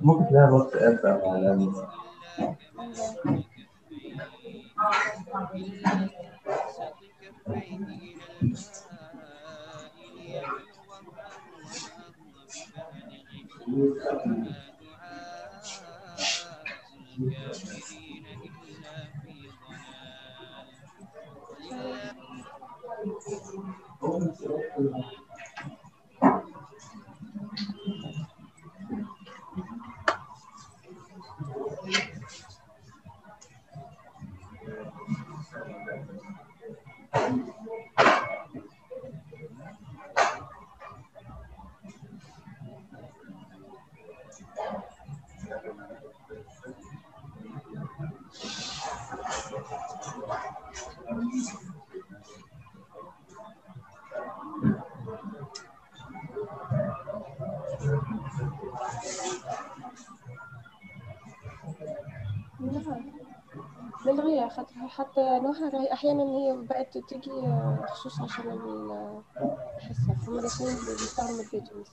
ممكن تلاقيها الواتس اب او على بالغية خاطر حتى نوعها أحيانا هي بقت تجي خصوصا عشان الحصة هما الاثنين بيستعملوا الفيديو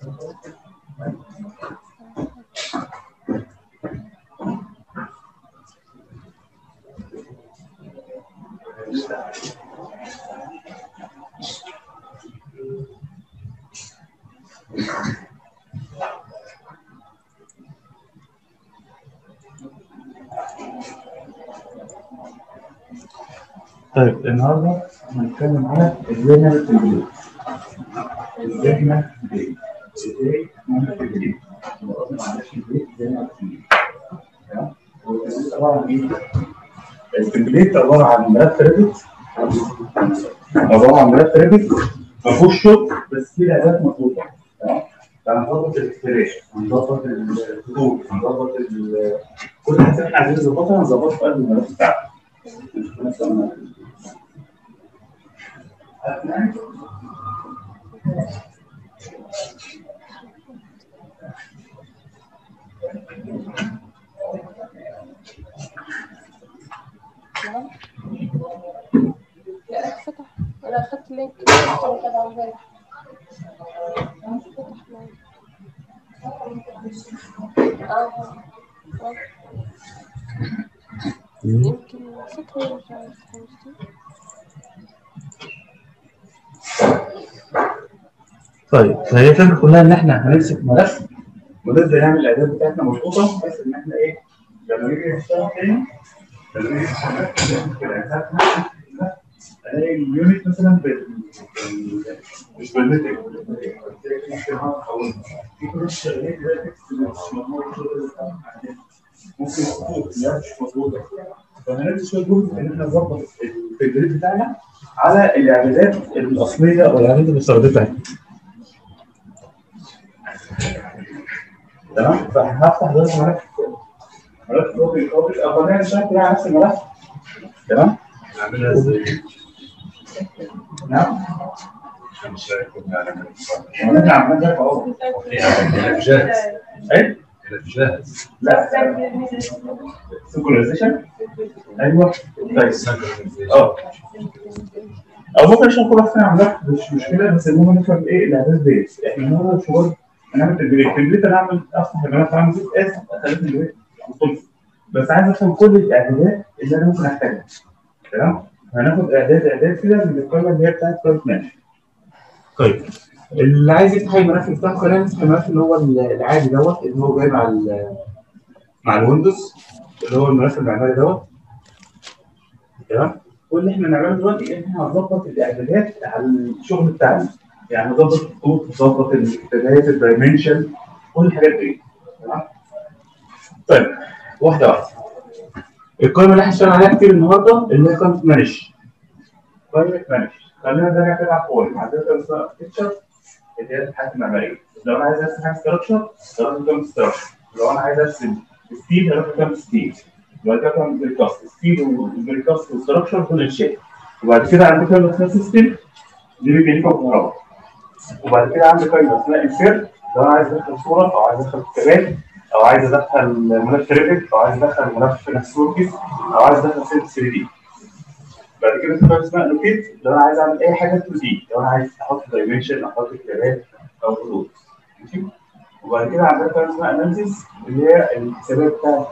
طيب النهارده هنتكلم على الجنرال فيديو. الجنرال فيديو ازاي نعمل فيديو؟ معلش الجنرال فيديو تمام؟ طبعا ايه؟ التمبليت عباره عن ملف ريفت ما فيهوش شغل بس فيه ادوات مطلوبه تمام؟ هنظبط الاكسبريشن هنظبط الكود هنظبط كل حاجه احنا عايزين نظبطها هنظبطها في قلب الملف بتاعنا. لا فتح انا اخدت لينك طبعا امبارح فتح معايا يمكن فكرة طيب فهي الفكره كلها ان احنا هنمسك ملف ونبدا نعمل الاعداد بتاعتنا مظبوطه بحيث ان احنا ايه لما نيجي نشتغل تاني لما نيجي نشتغل في الاعداد الاقي اليونت مثلا مش بالمتر في كل الشغلات دلوقتي مش موجوده ممكن تكون لا مش مظبوطه فهنبدا شويه جهد ان احنا نظبط التجريد بتاعنا على الاعدادات الاصليه او الاعدادات المستخدمه تمام فهفتح دلوقتي ملف روبي كوبي اولا شكل على نفس الملف تمام نعملها ازاي؟ نعم مش كنا هنعمل عملنا اهو جاهز ايه؟ جاهز لا سينكرونايزيشن ايوه طيب او ممكن عشان كل واحد عندك مش مشكله بس المهم نفهم ايه الاعداد ديت احنا النهارده شغل هنعمل تمبليت انا هعمل افتح الملف اعمل زيت اخليه بس عايز افهم كل الاعدادات اللي انا ممكن احتاجها تمام هناخد اعداد كده من القائمه اللي هي بتاعت قائمه ماشي طيب اللي عايز يفتح الملف يفتحه خلينا نفتح الملف اللي هو العادي دوت اللي هو جاي مع الويندوز اللي هو الملف المعماري دوت تمام واللي احنا هنعمله دلوقتي ان احنا هنظبط الاعدادات على الشغل بتاعنا يعني هنظبط الخطوط هنظبط الكتابات الدايمنشن كل الحاجات دي تمام طيب واحده واحده القائمه اللي احنا اشتغلنا عليها كتير النهارده اللي هي قائمه مانش خلينا نرجع كده على القوائم عندنا فيتشر اللي هي الحاجات المعماريه، لو انا عايز ارسم ستراكشر هروح لكام ستراكشر، لو انا عايز ارسم ستيل هروح لكام ستيل، وبعد كده كام بريكاست، ستيل وبريكاست وستراكشر دول الشكل، وبعد كده عندي كام اسمها سيستم دي ميكانيكا وكهرباء، وبعد كده عندي كام اسمها انسيرت لو انا عايز ادخل صوره او عايز ادخل كتابات او عايز ادخل ملف ريفت او عايز ادخل ملف نكسوركس او عايز ادخل سيت 3 دي. بعد كده في حاجه اسمها لوكيت لو انا عايز اعمل اي حاجه 2 دي لو انا عايز احط دايمنشن احط كتابات او خطوط ماشي وبعد كده عندنا حاجه اسمها اناليسيس اللي هي الحسابات بتاعت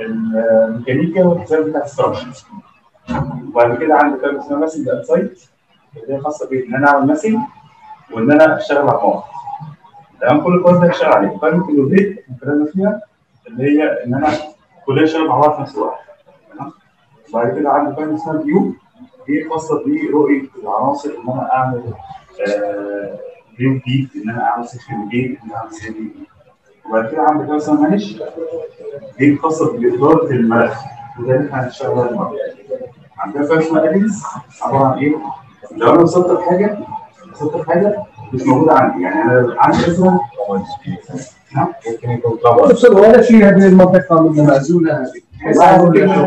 الميكانيكا والحسابات بتاعت الستراكشر. وبعد كده عندي حاجه اسمها ماسنج ات سايت اللي هي خاصه بان انا اعمل ماسنج وان انا اشتغل على المواقع. تمام، كل الكورس ده هشتغل عليه. فالممكن الريت الكلام فيها اللي هي ان انا كلنا شغال مع بعض في نفس الوقت. تمام، وبعد كده عندي حاجه اسمها فيو دي خاصه برؤيه العناصر ان انا اعمل فيو جديد، ان انا اعمل سيكشن جديد، ان انا اعمل سيكشن جديد. وبعد كده عندي حاجه اسمها مانج دي خاصه باداره الملف وده اللي احنا هنشتغل عليه المره. عندنا حاجه اسمها اديز عباره عن ايه؟ لو انا مسطر حاجه مش موجوده عندي، يعني انا عندي مثلا نعم ممكن يكون طبعا ولا شيء من المنطقه من المعزوله هذه بحيث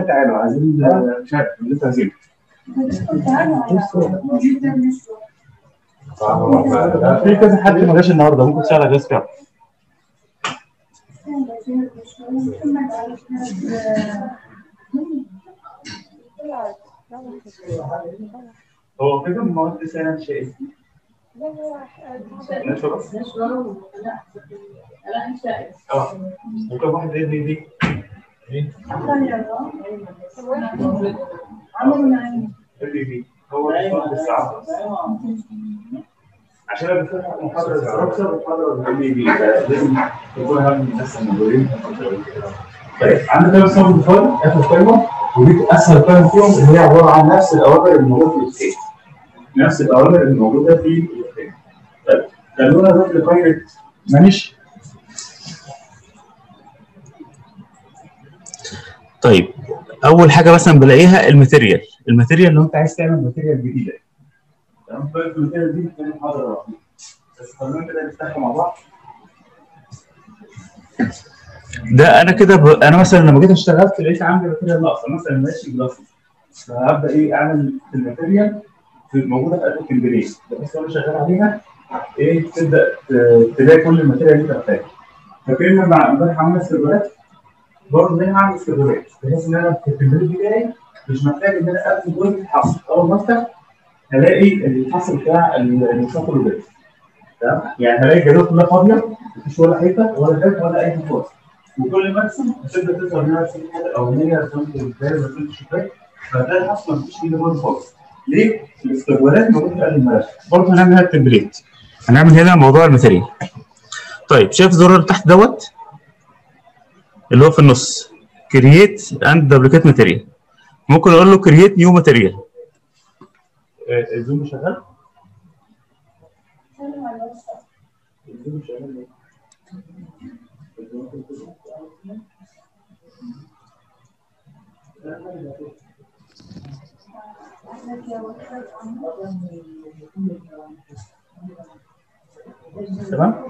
تعالوا عايزين مش عارف اللي انت عايزينه. في كذا حد ما جاش النهارده ممكن تشتغل على جهاز فعلا. هو كده المواد سهله شيء. لا هو نشرب انا انشأت ممكن واحد يدي دي ايه؟ دي هو الساعه عشان انا بفتح محاضره الستراكشر والمحاضره دي لازم تكون هم الناس الموجودين. طيب عندنا مثلا فايل اخر قايمه ودي اسهل فايل فيهم اللي هي عباره عن نفس الاوامر الموجوده في السيت، نفس الاوامر الموجوده في السيت. طيب خلونا نروح لقايمه مانش. طيب اول حاجه مثلا بلاقيها الماتيريال، لو انت عايز تعمل ماتيريال جديده. تمام، طيب الماتيريال دي بتتعمل محاضره بس خلونا كده نفتحها مع بعض. ده انا كده انا مثلا لما جيت اشتغلت لقيت عندي ماتيريال ناقصه مثلا ماشي جلاسي، فهبدا ايه اعمل الماتيريال موجوده في ادوات البنيه بس انا شغال عليها ايه تبدا تلاقي كل الماتيريال اللي انت محتاجها. فكنا مع امبارح عملنا سيرفرات برضه هنا هعمل سيرفرات بحيث ان انا في الكمبيوتر بتاعي مش محتاج ان انا ابني جزء الحصر، اول ما افتح هلاقي الحصر بتاع المستقبل البيت. تمام، يعني هلاقي الجدول كلها فاضيه مفيش ولا حيطه ولا باب ولا اي حاجه، وكل مرسم هتبدا تظهر منها الحاجه الاولانيه رسمه رسمه الشباك، فهتلاقي الحصر مفيش فيه جدول خالص. ليه؟ الاستقبالات موجوده في قلب الملف. برضه هنعمل هنا التمبليت، هنعمل هنا موضوع الماتيريال. طيب شايف الزرار اللي تحت دوت اللي هو في النص كرييت اند دبليكيت ماتيريال، ممكن اقول له كرييت نيو ماتيريال. الزوم شغال؟ الزوم شغال. تمام؟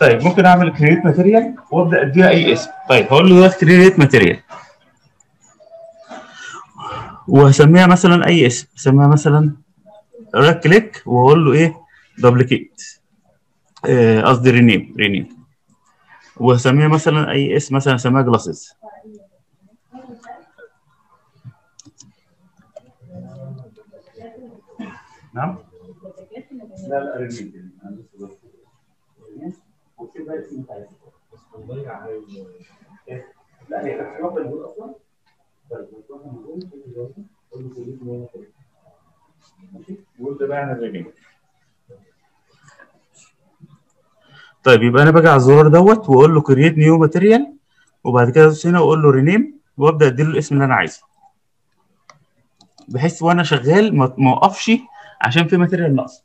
طيب ممكن اعمل كرييت ماتيريال وابدا اديها اي اسم. طيب هقول له دلوقتي كرييت ماتيريال وهسميها مثلا اي اسم، هسميها مثلا رايت كليك واقول له ايه دبليكيت، قصدي رينيم وهسميها مثلا اي اسم، مثلا هسميها جلاسز. نعم؟ لا لا رينيم طيب يبقى انا باجي على الزرار دوت واقول له كرييت نيو ماتيريال وبعد كده ادوس هنا واقول له رينيم وابدا اديله الاسم اللي انا عايزه بحيث وانا شغال ما اوقفش عشان في ماتيريال ناقصه،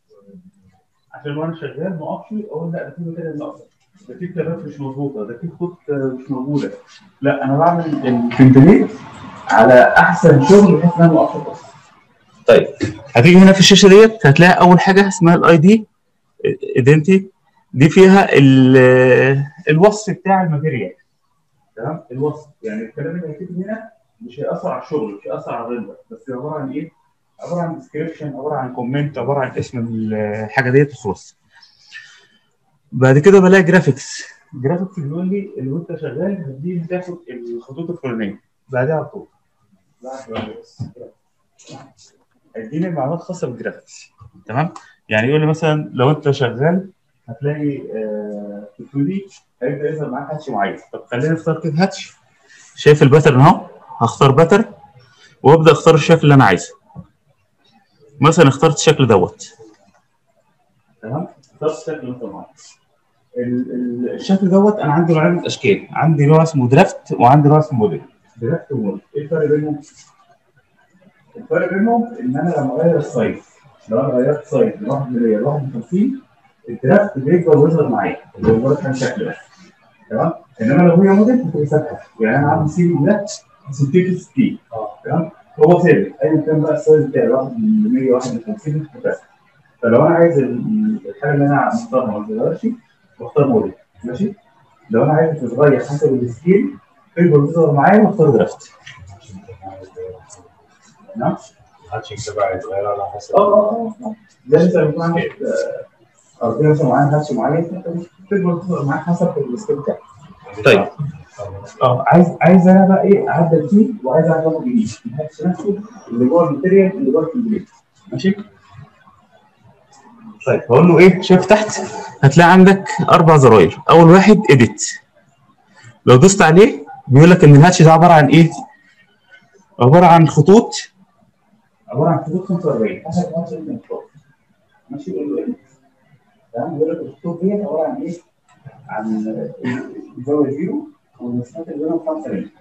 عشان وانا شغال ما اوقفش اقول لا ده في ماتيريال ناقصه، ده في كلمات مش مظبوطه، ده في خط مش موجوده. لا انا بعمل التمبليت على احسن شغل بحيث ان انا ما اوقفش خالص. طيب هتيجي هنا في الشاشه ديت هتلاقي اول حاجه اسمها الاي دي ايدنتي، دي فيها الوصف بتاع الماتيريال. تمام، الوصف يعني الكلام اللي هيكتب هنا مش هيأثر على الشغل، مش هيأثر على الريندر، بس عباره عن ايه؟ عباره عن ديسكريبشن، عباره عن كومنت، عباره عن اسم الحاجه ديت وخلاص. بعد كده بلاقي جرافيكس، جرافيكس بيقول لي اللي وانت شغال هتدي تاخد الخطوط الفلانيه بعدها على طول. هيديني معلومات خاصه بالجرافيكس. تمام؟ يعني يقول لي مثلا لو انت شغال هتلاقي 2D هيبدا يظهر معاك هاتش معين. طب خلينا نختار كده هاتش. شايف الباترن اهو، هختار باترن وابدا اختار الشكل اللي انا عايزه. مثلا اخترت الشكل دوت. تمام؟ اخترت الشكل اللي انا عايزه. الشكل دوت انا عندي نوعين اشكال، عندي نوع اسمه درافت وعندي نوع اسمه موديل. درافت وموديل، ايه الفرق بينهم؟ الفرق بينهم ان انا لما اغير السايز، لو انا غيرت سايز من 1 ل 51 الدرافت بيكبر ويظهر معايا، هو مجرد كان شكل بس. تمام؟ انما لو هي موديل بتبقى ثابته، يعني انا عامل سيلينج ده 60 في 60. تمام؟ هو ثابت، ايا كان بقى السايز بتاعي 1 ل 151 بس. فلو انا عايز الحاجه اللي انا مختارها ما تتغيرش واختار موديل، ماشي؟ لو انا عايز تتغير حسب السكيل تقدر تظهر معايا واختار درافت. نعم؟ محدش يكتب عايز يتغير على حسب لازم يكون عندك ارضيه مثلا معينه، هاتش معين تقدر تظهر معاك حسب السكيل بتاعك. طيب عايز انا بقى ايه اعدل فيه وعايز اعمل له جديد، الهاتش نفسه اللي جوه الماتيريال اللي جوه الكومبليت، ماشي؟ طيب هقول له ايه؟ شايف تحت هتلاقي عندك 4 زراير، اول واحد اديت. لو دوست عليه بيقول لك ان الهاتش ده عباره عن ايه؟ عباره عن خطوط 45 حسب ما انت ماشي. قول له ايه؟ تمام، بيقول لك الخطوط دي عباره عن ايه؟ عن الزاويه 0 والمسافات اللي بينهم 45.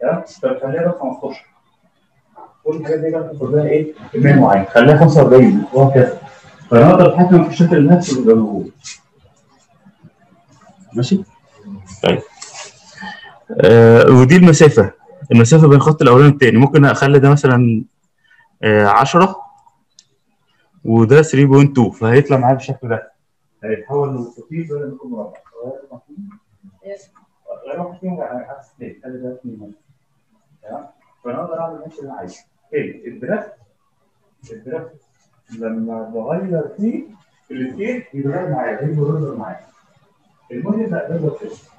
تمام؟ طب خليها بقى 15. كل الحاجات دي بقى بتاخد لها ايه؟ كميه معينه، خليها 45 وهكذا. فانا اقدر اتحكم في الشكل الهاتش اللي موجود. ماشي؟ طيب. ودي المسافه بين الخط الاولاني والثاني، ممكن اخلي ده مثلا 10 وده 3.2 فهيطلع معايا بالشكل ده. هيتحول لمستطيل زي ما يكون مربع. غير واحد فيهم عكس الثاني، خلي ده 2. تمام؟ فانا اقدر اعمل الهاتش اللي انا عايزه. تاني الدرافت لما بغير فيه الاثنين بيتغير معايا، بيظهر معايا. الموديل ده اقدر اكتشفه.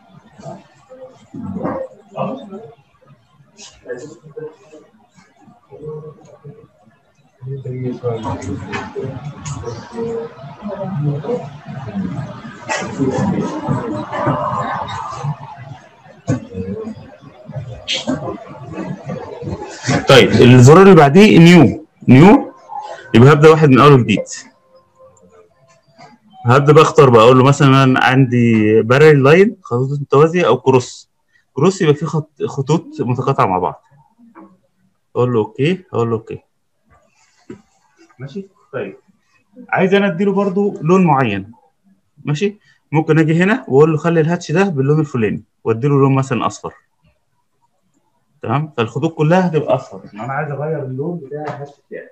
طيب الزرار اللي بعديه نيو يبقى هبدا واحد من اول وجديد. هبدا بقى اختار بقى اقول له مثلا عندي بارل لاين، خطوط متوازيه، او كروس يبقى فيه خطوط متقاطعه مع بعض. اقول له اوكي. ماشي؟ طيب عايز انا اديله برضو لون معين، ماشي؟ ممكن اجي هنا واقول له خلي الهاتش ده باللون الفلاني واديله لون مثلا اصفر. تمام؟ فالخطوط كلها هتبقى اصفر، انا عايز اغير اللون بتاع الهاتش بتاعي.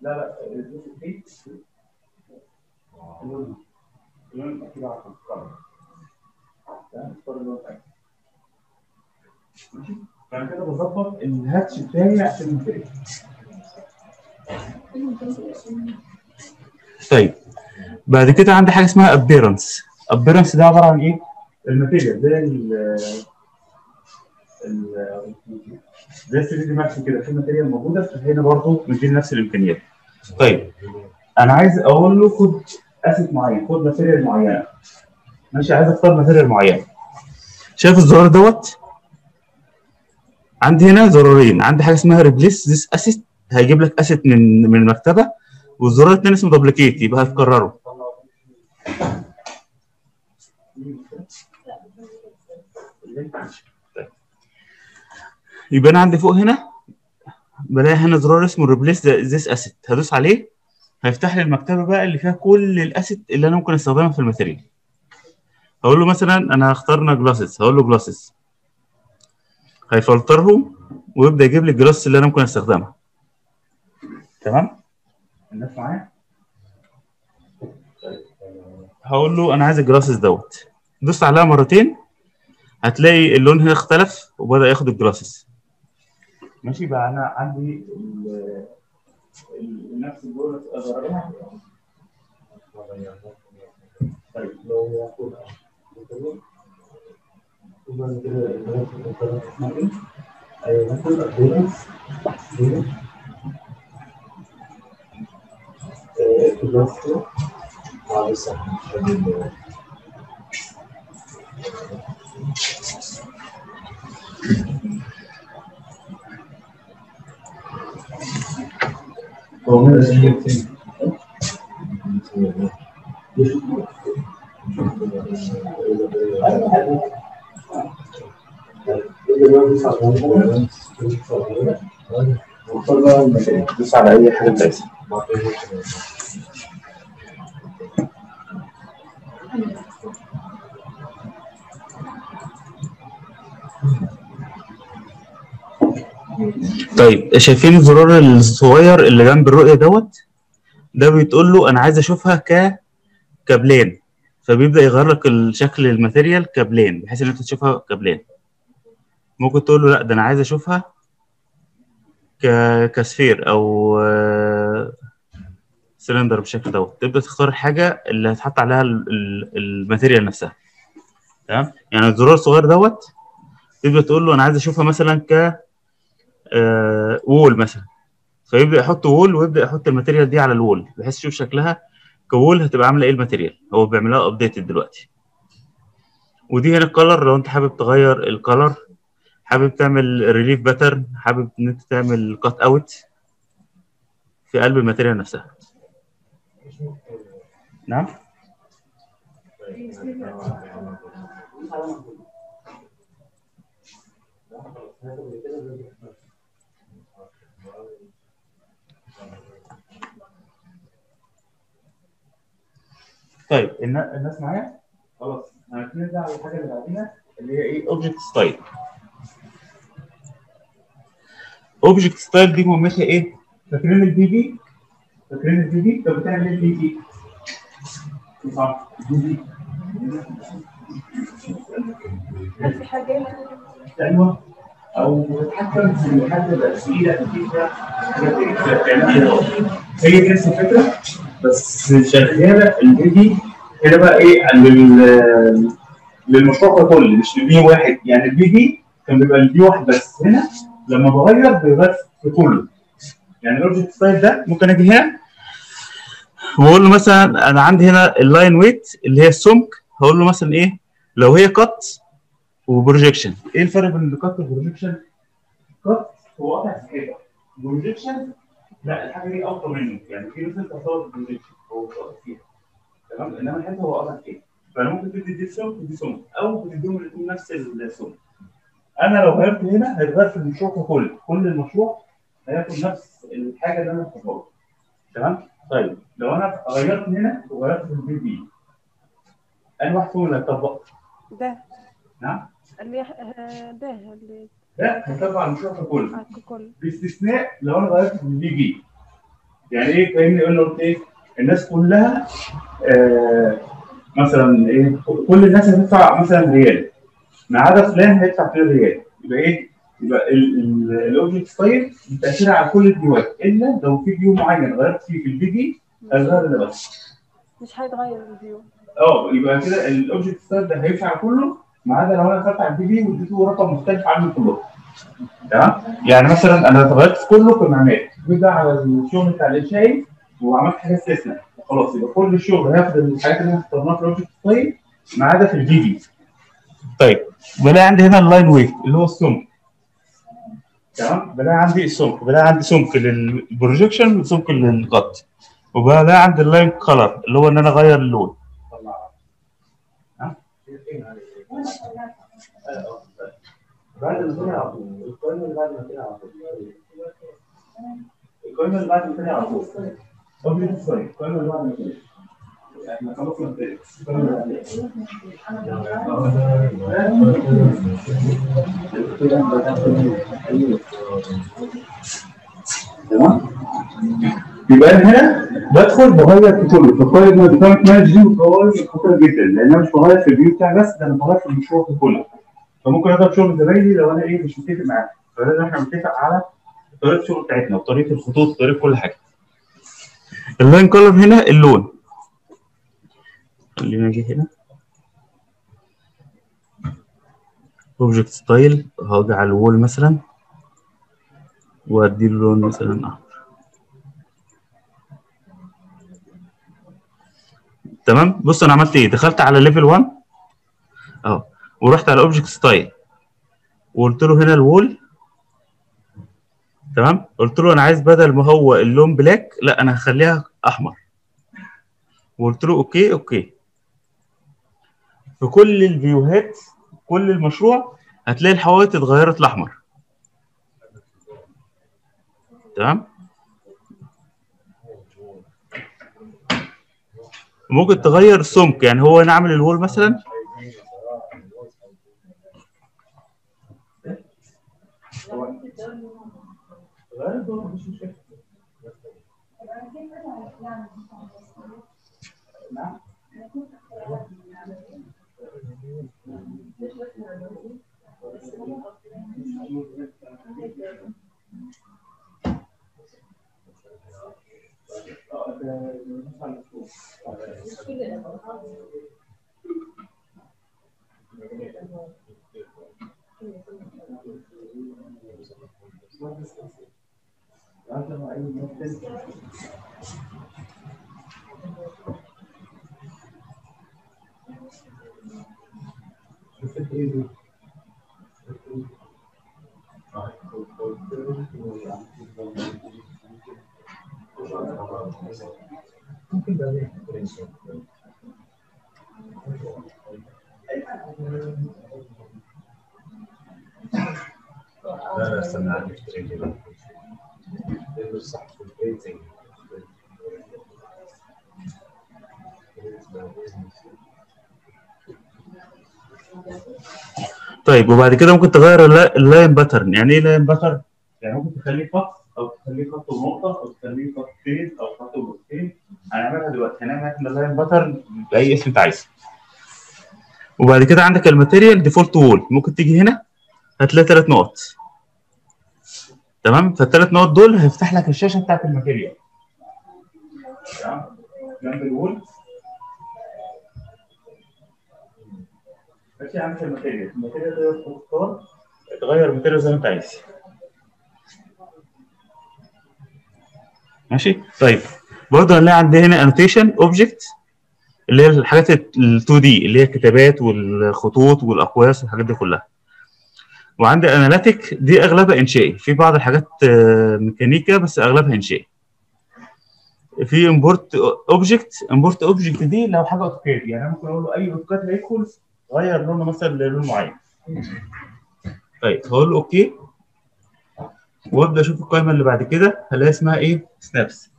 لا الجزء دي اللون اكيد عارفه. تمام، اختار اللون ده. ماشي؟ فانا كده بظبط الهاتش بتاعي عشان الماتيريال. طيب بعد كده عندي حاجه اسمها ابيرنس. ابيرنس ده عباره عن ايه؟ الماتيريال زي زي 3 دي ماكس كده، في ماتيريال موجوده، فهنا برضه مديني نفس الامكانيات. طيب انا عايز اقول له خد اسيت معين، خد ماتيريال معينه. ماشي، عايز اختار ماتيريال معينه. شايف الزرار دوت؟ عندي هنا زرارين، عندي حاجه اسمها ريبليس ذيس اسيت، هيجيب لك اسيت من المكتبه، والزرار الثاني اسمه دوبليكيت يبقى هتكرره. يبقى انا عندي فوق هنا بلاقي هنا زرار اسمه ريبليس ذيس اسيت، هدوس عليه هيفتح لي المكتبه بقى اللي فيها كل الاسيت اللي انا ممكن استخدمها في الماتيريال. هقول له مثلا انا اخترنا جلاسز، هقول له جلاسز، هيفلترهم ويبدا يجيب لي الجلاس اللي انا ممكن استخدمها. تمام؟ الناس معايا؟ هقول له انا عايز الجلاسز دوت، دوس عليها مرتين هتلاقي اللون هنا اختلف وبدا ياخد الجلاسز. ماشي، بقى انا عندي نفس الجولة اغيرها. طيب لو بس على أي حاجة بس. طيب شايفين الزرار الصغير اللي جنب الرؤية دوت؟ ده بيتقول له أنا عايز أشوفها كبلان، فبيبدأ يغير لك الشكل الماتيريال كبلان بحيث إن أنت تشوفها كبلان. ممكن تقول له لأ ده أنا عايز أشوفها كسفير أو سلندر بالشكل دوت. تبدأ تختار الحاجة اللي هتحط عليها الماتيريال نفسها. تمام؟ يعني الزرار الصغير دوت تبدأ تقول له أنا عايز أشوفها مثلا ك وول مثلا، فيبدا يحط وول ويبدا يحط الماتيريال دي على الوول بحيث يشوف شكلها كوول هتبقى عامله ايه الماتيريال. هو بيعملها ابديتد دلوقتي. ودي هنا الكلر، لو انت حابب تغير الكلر، حابب تعمل ريليف باترن، حابب ان انت تعمل كات اوت في قلب الماتيريال نفسها. نعم طيب الناس معايا؟ خلاص هنرجع على الحاجه اللي بعديها اللي هي ايه؟ اوبجكت ستايل. اوبجكت ستايل دي مهمتها ايه؟ فاكرين البي بي؟ فاكرين البي بي؟ طب بتعمل ايه البي بي؟ صح البي بي في حاجات ايوه او تتحكم في المحدد التأثيرية النتيجة بتعملها هي نفس الفكرة بس شغالة البيبي هنا بقى ايه للمشروع ككل مش لبي واحد. يعني البيبي كان بيبقى لبي واحد بس، هنا لما بغير بيغير في كله. يعني الاوبجكت ستايل ده ممكن اجي هنا واقول له مثلا انا عندي هنا اللاين ويت اللي هي السمك، هقول له مثلا ايه لو هي كات وبروجيكشن. ايه الفرق بين الكات والبروجيكشن؟ كات هو قاطع سكيل، بروجيكشن لا الحاجه دي افضل منه، يعني في ناس بتصور بالبروجيكشن هو مش قاطع فيها تمام، انما الحته هو قاطع فيها. فانا ممكن تدي دي سمك ودي سمك او بتديهم الاثنين نفس السمك. انا لو غيرت هنا هيتغير في المشروع ككل، كل المشروع هياخد نفس الحاجه اللي انا بصورها تمام. طيب لو انا غيرت هنا وغيرت في البي بي انا واحد فيهم اللي هيطبق ده. نعم اللي ده اللي ده هيطبق على المشروع ككل باستثناء لو انا غيرت في البي بي. يعني ايه؟ فاهمني يقول له ايه؟ الناس كلها مثلا ايه؟ كل الناس هتدفع مثلا ريال ما عدا فلان هيدفع فيه ريال، يبقى ايه؟ يبقى الاوبجكت ستايل بتاثيرها على كل الفيوات الا لو في فيو معين غيرت فيه في البي بي هيغير ده بس. مش هيتغير الفيو. يبقى كده الاوبجكت ستايل ده هينفع كله ما عدا لو انا دخلت على البي بي واديته رقم مختلف عنه كله. تمام؟ يعني مثلا انا اتغيرت في كله كمعماري، جيت بقى على الشغل بتاع الانشائي وعملت حاجه استثناء، خلاص يبقى كل الشغل هياخد الحاجات اللي انا اخترناها في الاوبجكت ستايل ما عدا في البي بي. طيب بلاقي عندي هنا اللاين ويت اللي هو السمك. تمام؟ بلاقي عندي السمك، بلاقي عندي سمك للبروجيكشن وسمك للقط. وبلاقي عندي اللاين كلر اللي هو ان انا اغير اللون. بعد ما على طول القائمه اللي بعد ما على طول القائمه اللي بعد ما على طول القائمه اللي بعد ما احنا خلصنا التاني. تمام؟ يبقى انا هنا بدخل بغير في كله، فالقائمة الديبارتمنت مانجر دي خطيرة جدا لان انا مش بغير في الفيو بتاعي بس، ده انا بغير في المشروع كله. فممكن اضرب شغل زمايلي لو انا ايه مش متفق معاه، فلازم احنا نتفق على طريقة الشغل بتاعتنا وطريقة الخطوط وطريقة كل حاجة. اللاين كولر هنا اللون. خلينا نجي هنا اوبجكت ستايل، هاجي على الوول مثلا وادي له لون مثلا احمر. تمام. بص انا عملت ايه، دخلت على ليفل 1 اهو، ورحت على اوبجكت ستايل وقلت له هنا الوول، تمام. قلت له انا عايز بدل ما هو اللون بلاك لا انا هخليها احمر، وقلت له اوكي اوكي. في كل الفيوهات كل المشروع هتلاقي الحوائط اتغيرت لاحمر، تمام. ممكن تغير سمك، يعني هو نعمل الوول مثلا طيب. وبعد كده ممكن تغير اللاين باترن. يعني ايه لاين باترن؟ يعني ممكن تخليه خط او تخليه خط ونقطه او تخليه خطين او خط ونقطتين. هنعملها دلوقتي، هنعمل احنا لاين باترن باي اسم انت عايزه. وبعد كده عندك الماتيريال ديفولت وول، ممكن تيجي هنا هتلاقي 3 نقط، تمام. فالثلاث نقط دول هيفتح لك الشاشه بتاعت الماتيريال، تمام، جنب الوول. ماشي، عندك الماتيريال، الماتيريال تقدر تختار تغير الماتيريال زي ما انت عايز. ماشي. طيب برضه هنلاقي عندي هنا انوتيشن اوبجكت، اللي هي الحاجات ال 2 دي اللي هي الكتابات والخطوط والاقواس والحاجات دي كلها. وعندي اناليتيك، دي اغلبها انشائي، في بعض الحاجات ميكانيكا بس اغلبها انشائي. في امبورت اوبجكت، امبورت اوبجكت دي لو حاجه اوتوكاد، يعني انا ممكن اقول له اي اوتوكاد هيدخل غير لونه مثلا للون معين. طيب هقول له اوكي، وابدا اشوف القائمه اللي بعد كده هلاقي اسمها ايه؟ سنابس.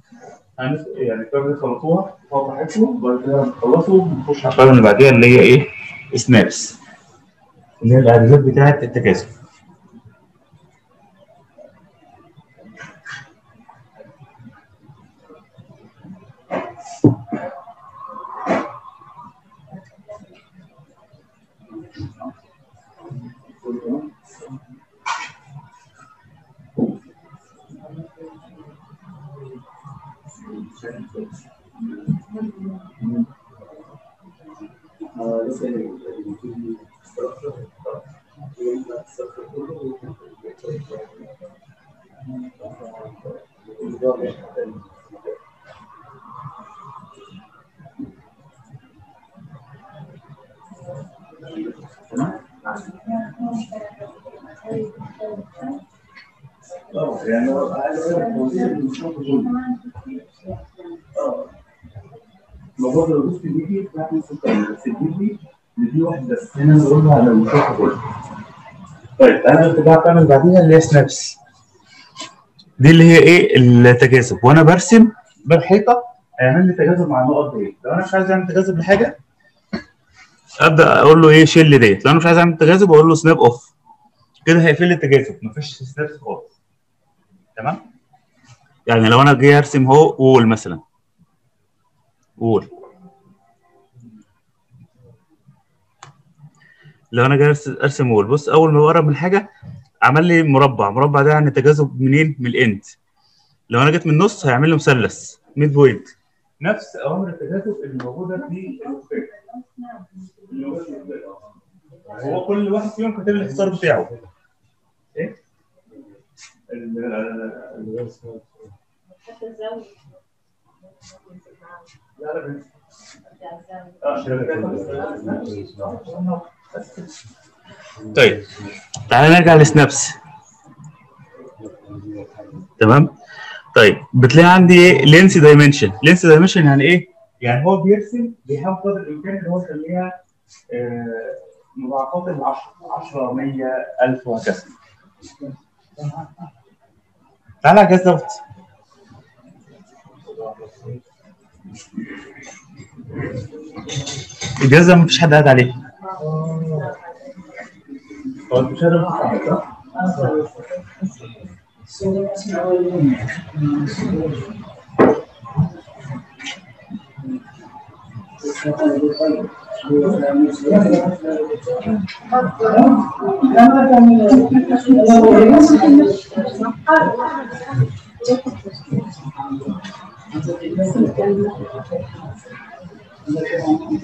يعني القائمه دي خلصوها وضحتهم، وبعد كده هنخلصوا ونخش على القائمه اللي بعديها اللي هي ايه؟ سنابس، اللي هي الاعدادات بتاعه التكاثر. هنا بقول على المشروع كله. طيب انا بقى بعمل بعديها اللي هي سنابس، دي اللي هي ايه؟ التجاذب. وانا برسم بالحيطه هيعمل لي تجاذب مع النقط دي. لو انا مش عايز اعمل تجاذب لحاجه ابدا اقول له ايه؟ شيل ديت. لو انا مش عايز اعمل تجاذب اقول له سناب اوف، كده هيقفل لي التجاذب مفيش سنابس خالص، تمام. يعني لو انا جاي ارسم اهو وول مثلا، وول، لو انا جاي ارسم وول، بص اول ما بقرب من حاجه عمل لي مربع، مربع ده يعني تجاذب منين؟ من الاند. لو انا جيت من النص هيعمل لي مثلث، ميد بوينت، نفس اوامر التجاذب اللي موجوده في هو كل واحد فيهم كاتب لي الحصار بتاعه. ايه؟ طيب تعال نرجع لسنابس. تمام. طيب بتلاقي عندي لينس دايمنشن. لينس دايمنشن يعني ايه؟ يعني هو بيرسم بيحاول قدر الامكان ان هو يخليها مضاعفات ال 10 100 1000 وهكذا. تعالى على كذا. الجهاز ده مفيش حد قاعد عليه.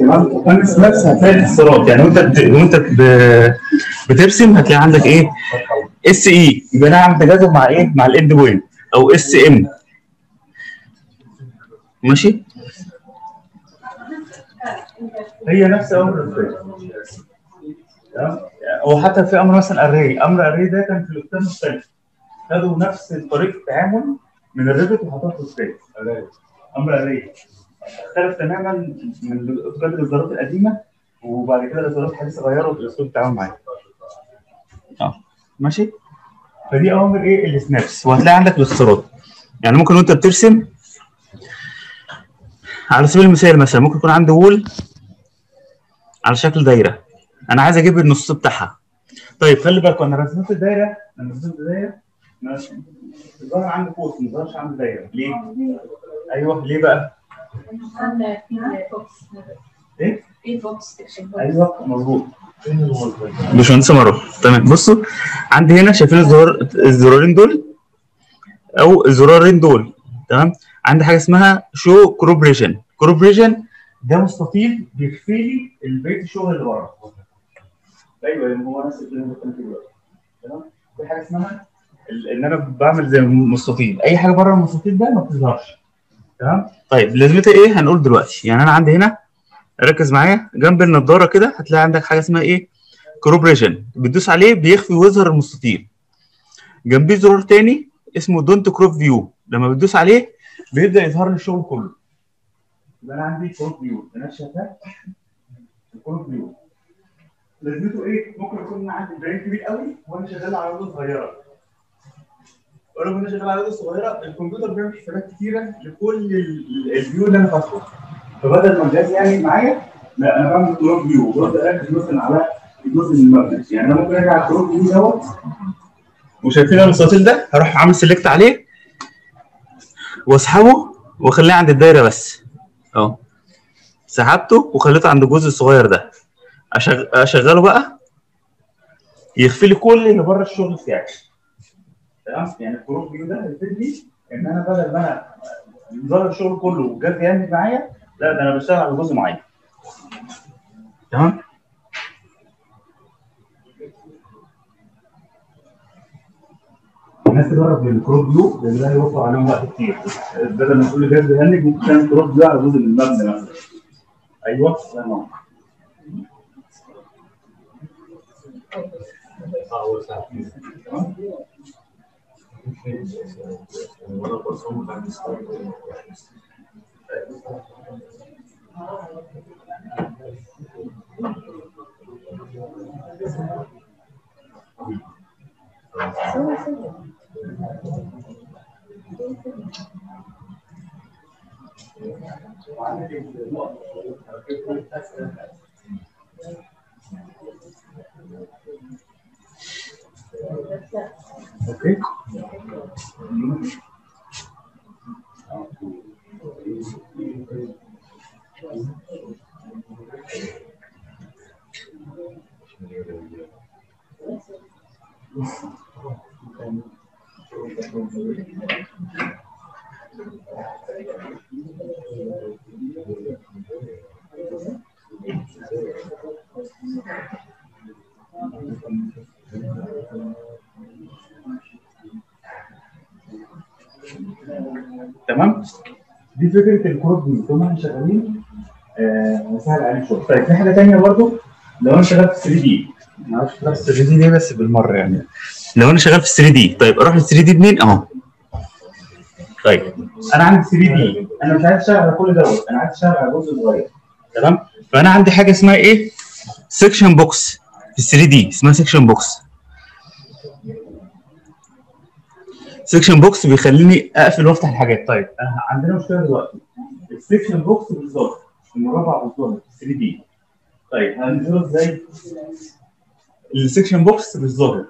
تمام. انا سنابس هتلاقي اختصارات، يعني وانت بترسم هتلاقي عندك ايه؟ اس اي، يبقى انا عم بتجاذب مع ايه؟ مع الاند بوينت، او اس ام. ماشي؟ هي نفس امر الفيلم. تمام؟ او حتى في امر مثلا اري، امر اري ده كان في الاكتاب الثاني. خدوا نفس طريقه التعامل من الريفت وحطوها في الفيلم. امر اري. اختلف تماما من الاصدارات القديمه، وبعد كده الاصدارات الحديثه غيرت الاسلوب التعامل معاها. ماشي؟ فدي اوامر ايه؟ السنابس، وهتلاقي عندك الاختصارات. يعني ممكن وانت بترسم على سبيل المثال مثلا ممكن يكون عندي وول على شكل دايره، انا عايز اجيب النص بتاعها. طيب خلي بالك انا رسمت الدايره، لما رسمت الدايره ظهر عندي قوس، ما ظهرش عندي دايره. ليه؟ ايوه ليه بقى؟ ايه؟ ايوه مظبوط. باشمهندس مروه. تمام. بصوا عندي هنا شايفين الزرارين دول او الزرارين دول. تمام. عندي حاجه اسمها شو كروب ريجن. كروب ريجن ده مستطيل بيخفي لي بقيه الشغل اللي ورا. ايوه لان هو نفس اللي انا كنت بقوله. تمام. في حاجه اسمها ان انا بعمل زي المستطيل، اي حاجه بره المستطيل ده ما بتظهرش. تمام. طيب لازمتها ايه؟ هنقول دلوقتي. يعني انا عندي هنا، ركز معايا جنب النضاره كده هتلاقي عندك حاجه اسمها ايه؟ كروب ريجن، بتدوس عليه بيخفي ويظهر المستطيل. جنبيه زرار تاني اسمه دونت كروب فيو، لما بتدوس عليه بيبدا يظهر لي الشغل كله. يبقى انا عندي كروب فيو، انا شايفاه كروب فيو. لازمته ايه؟ ممكن يكون انا عندي برين كبير قوي وانا شغال على عروض صغيره. ولو انا شغال على عروض صغيره الكمبيوتر بيعمل حسابات كتيره لكل الفيو اللي انا فاتحه. فبدل ما الجهاز يعمل معايا لا انا بعمل كروب فيو وببدا اركز مثلا على الجزء اللي مبني. يعني انا ممكن ارجع على الكروب فيو دوت وشايفين المستطيل ده، هروح عامل سيلكت عليه واسحبه واخليه عند الدايره بس. اهو سحبته وخليته عند الجزء الصغير ده، اشغله بقى يخفي لي كل اللي بره الشغل بتاعي. تمام. يعني الكروب فيو ده هيفيدني ان انا بدل ما انا ظهر الشغل كله وجاب يعمل معايا لا ده انا بشتغل على جزء معين. تمام. الناس تجرب الكروب فيو لان ده هيوفر عليهم وقت كتير، بدل ما كل جهاز يهنج ممكن تعمل كروب فيو على جزء من المبنى مثلا. ايوه تمام. Okay. تمام. دي فكره الكروب دي. طول ما احنا شغالين سهل عليك شويه. طيب في حاجه ثانيه برضه، لو انا شغال في 3 دي، ما اعرفش شغال في 3 دي ليه بس بالمره يعني. لو انا شغال في 3 دي، طيب اروح ل 3 دي منين؟ اهو. طيب انا عندي 3 دي، انا مش عايز اشتغل على كل دوت، انا عايز اشتغل على جزء صغير. تمام؟ فانا عندي حاجه اسمها ايه؟ سكشن بوكس في 3 دي، اسمها سكشن بوكس. سكشن بوكس بيخليني اقفل وافتح الحاجات. طيب انا عندنا مشكله دلوقتي، السكشن بوكس بالظبط المربع بالظبط 3 دي. طيب هننزله ازاي؟ السكشن بوكس بالظبط.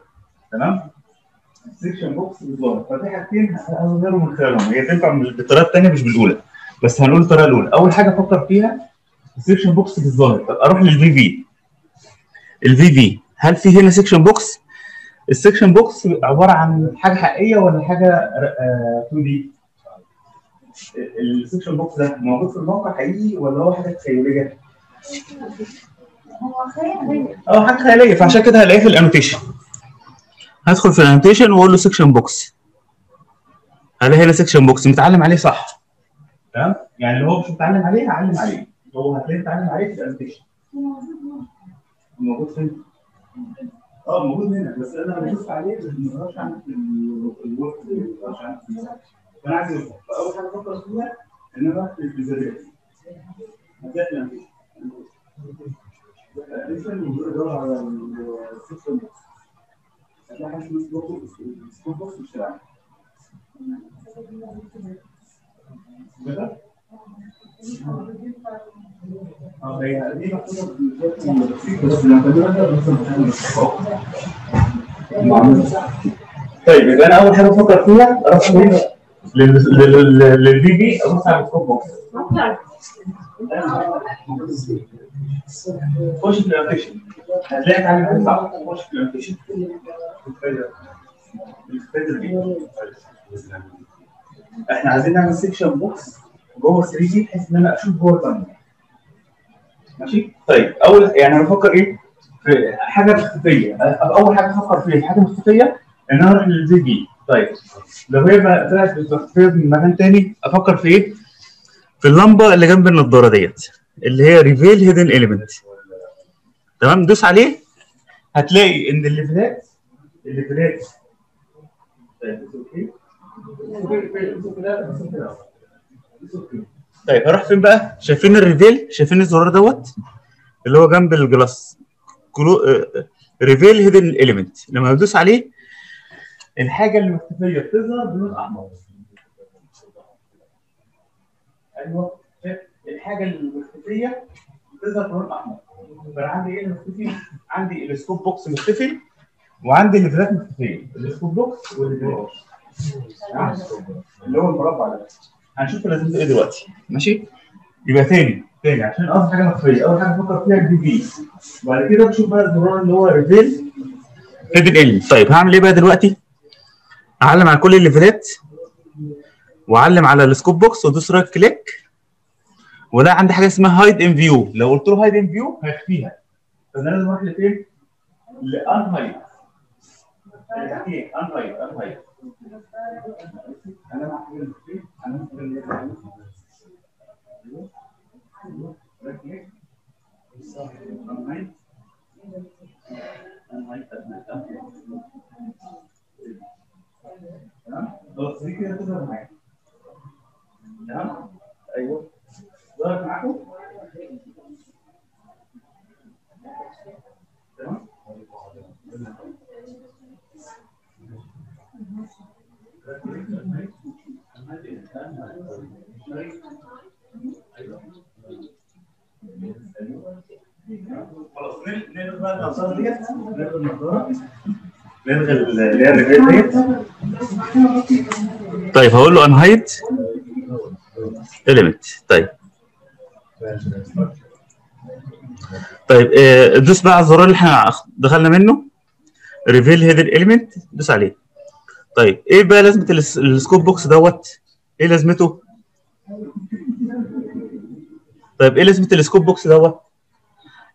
تمام؟ السكشن بوكس بالظبط، ففي حاجتين هنغيرهم من خلالهم، هي تنفع بالطريقه الثانيه مش بالاولى، بس هنقول الطريقه الاولى. اول حاجه افكر فيها السكشن بوكس بالظبط. طب اروح للفي في. الفي في هل في هنا سكشن بوكس؟ السكشن بوكس عباره عن حاجه حقيقيه ولا حاجه 2 دي؟ السكشن بوكس ده موجود في الموقع حقيقي ولا هو حاجه تخيليه؟ هو خياليه. حاجه خياليه، فعشان كده هلاقيه في الانوتيشن. هدخل في الانوتيشن واقول له سكشن بوكس. هلاقي هنا سكشن بوكس متعلم عليه صح. تمام؟ يعني اللي هو مش متعلم عليه هعلم عليه. هو هتلاقيه متعلم عليه في الانوتيشن. موجود فين؟ موجود هنا، بس انا بشوف عليه ما اقدرش اعمل الورك، ما اقدرش اعمل الورك. فانا عايز اقول اول حاجه افكر فيها ان انا رحت الفيزيبيليتي. هتلاقي الانوتيشن. الانوتيشن وبدور على السكشن بوكس. هتلاقي حاجه اسمها سكشن بوكس مش هتلاقيها. كده؟ هي دي محطوطه بس. طيب يبقى انا اول حاجه بفكر فيها اروح فين؟ للبي بي ابص على السكوب بوكس. خش في الابلكيشن هتلاقي اتعلمت صح. خش في الابلكيشن احنا عايزين نعمل سكشن بوكس جوه 3 دي بحيث ان انا اشوف جوه البانيل. ماشي؟ طيب اول يعني انا بفكر ايه؟ في حاجه مختفيه، اول حاجه بفكر فيها في حاجه مختفيه ان انا اروح للفي جي. طيب لو هي طلعت مختفيه من مكان ثاني افكر في ايه؟ في اللمبه اللي جنب النضاره ديت اللي هي ريفيل هيدن اليمنت. تمام؟ دوس عليه هتلاقي ان الليفلات طيب اوكي؟ طيب هروح فين بقى؟ شايفين الريفيل؟ شايفين الزرار دوت اللي هو جنب الجلاس ريفيل هيدن اليمنت. لما بدوس عليه الحاجه اللي مختفيه بتظهر بلون احمر. ايوه الحاجه اللي مختفيه بتظهر بلون احمر. فانا عندي ايه اللي مختفي؟ عندي السكوب بوكس مختفي وعندي الليفلات مختفيه. السكوب بوكس والليفلات اللي هو المربع ده هنشوف لازمته ايه دلوقتي. ماشي؟ يبقى تاني عشان اقصد حاجه مخفيه. اول حاجه بفكر فيها البي بي، وبعد كده بشوف بقى الزرار اللي هو ريفيل هيدن ال. طيب هعمل ايه بقى دلوقتي؟ اعلم على كل الليفلات واعلم على السكوب بوكس وادوس رايت كليك، ولا عندي حاجه اسمها هايد ان فيو. لو قلت له هايد ان فيو هيخفيها، فانا لازم اروح لفين؟ لان هايد. ان هايد انا محتاج فين؟ انا خلاص نلغي بقى الأبصار ديت، نلغي النضارة، نلغي اللي هي الرجال ديت. طيب هقول له انهايد إليمنت. طيب دوس بقى على الزرار اللي احنا دخلنا منه ريفيل هيدن إليمنت، دوس عليه. طيب ايه بقى لازمه السكوب بوكس دوت؟ ايه لازمته؟ طيب ايه لازمه السكوب بوكس دوت؟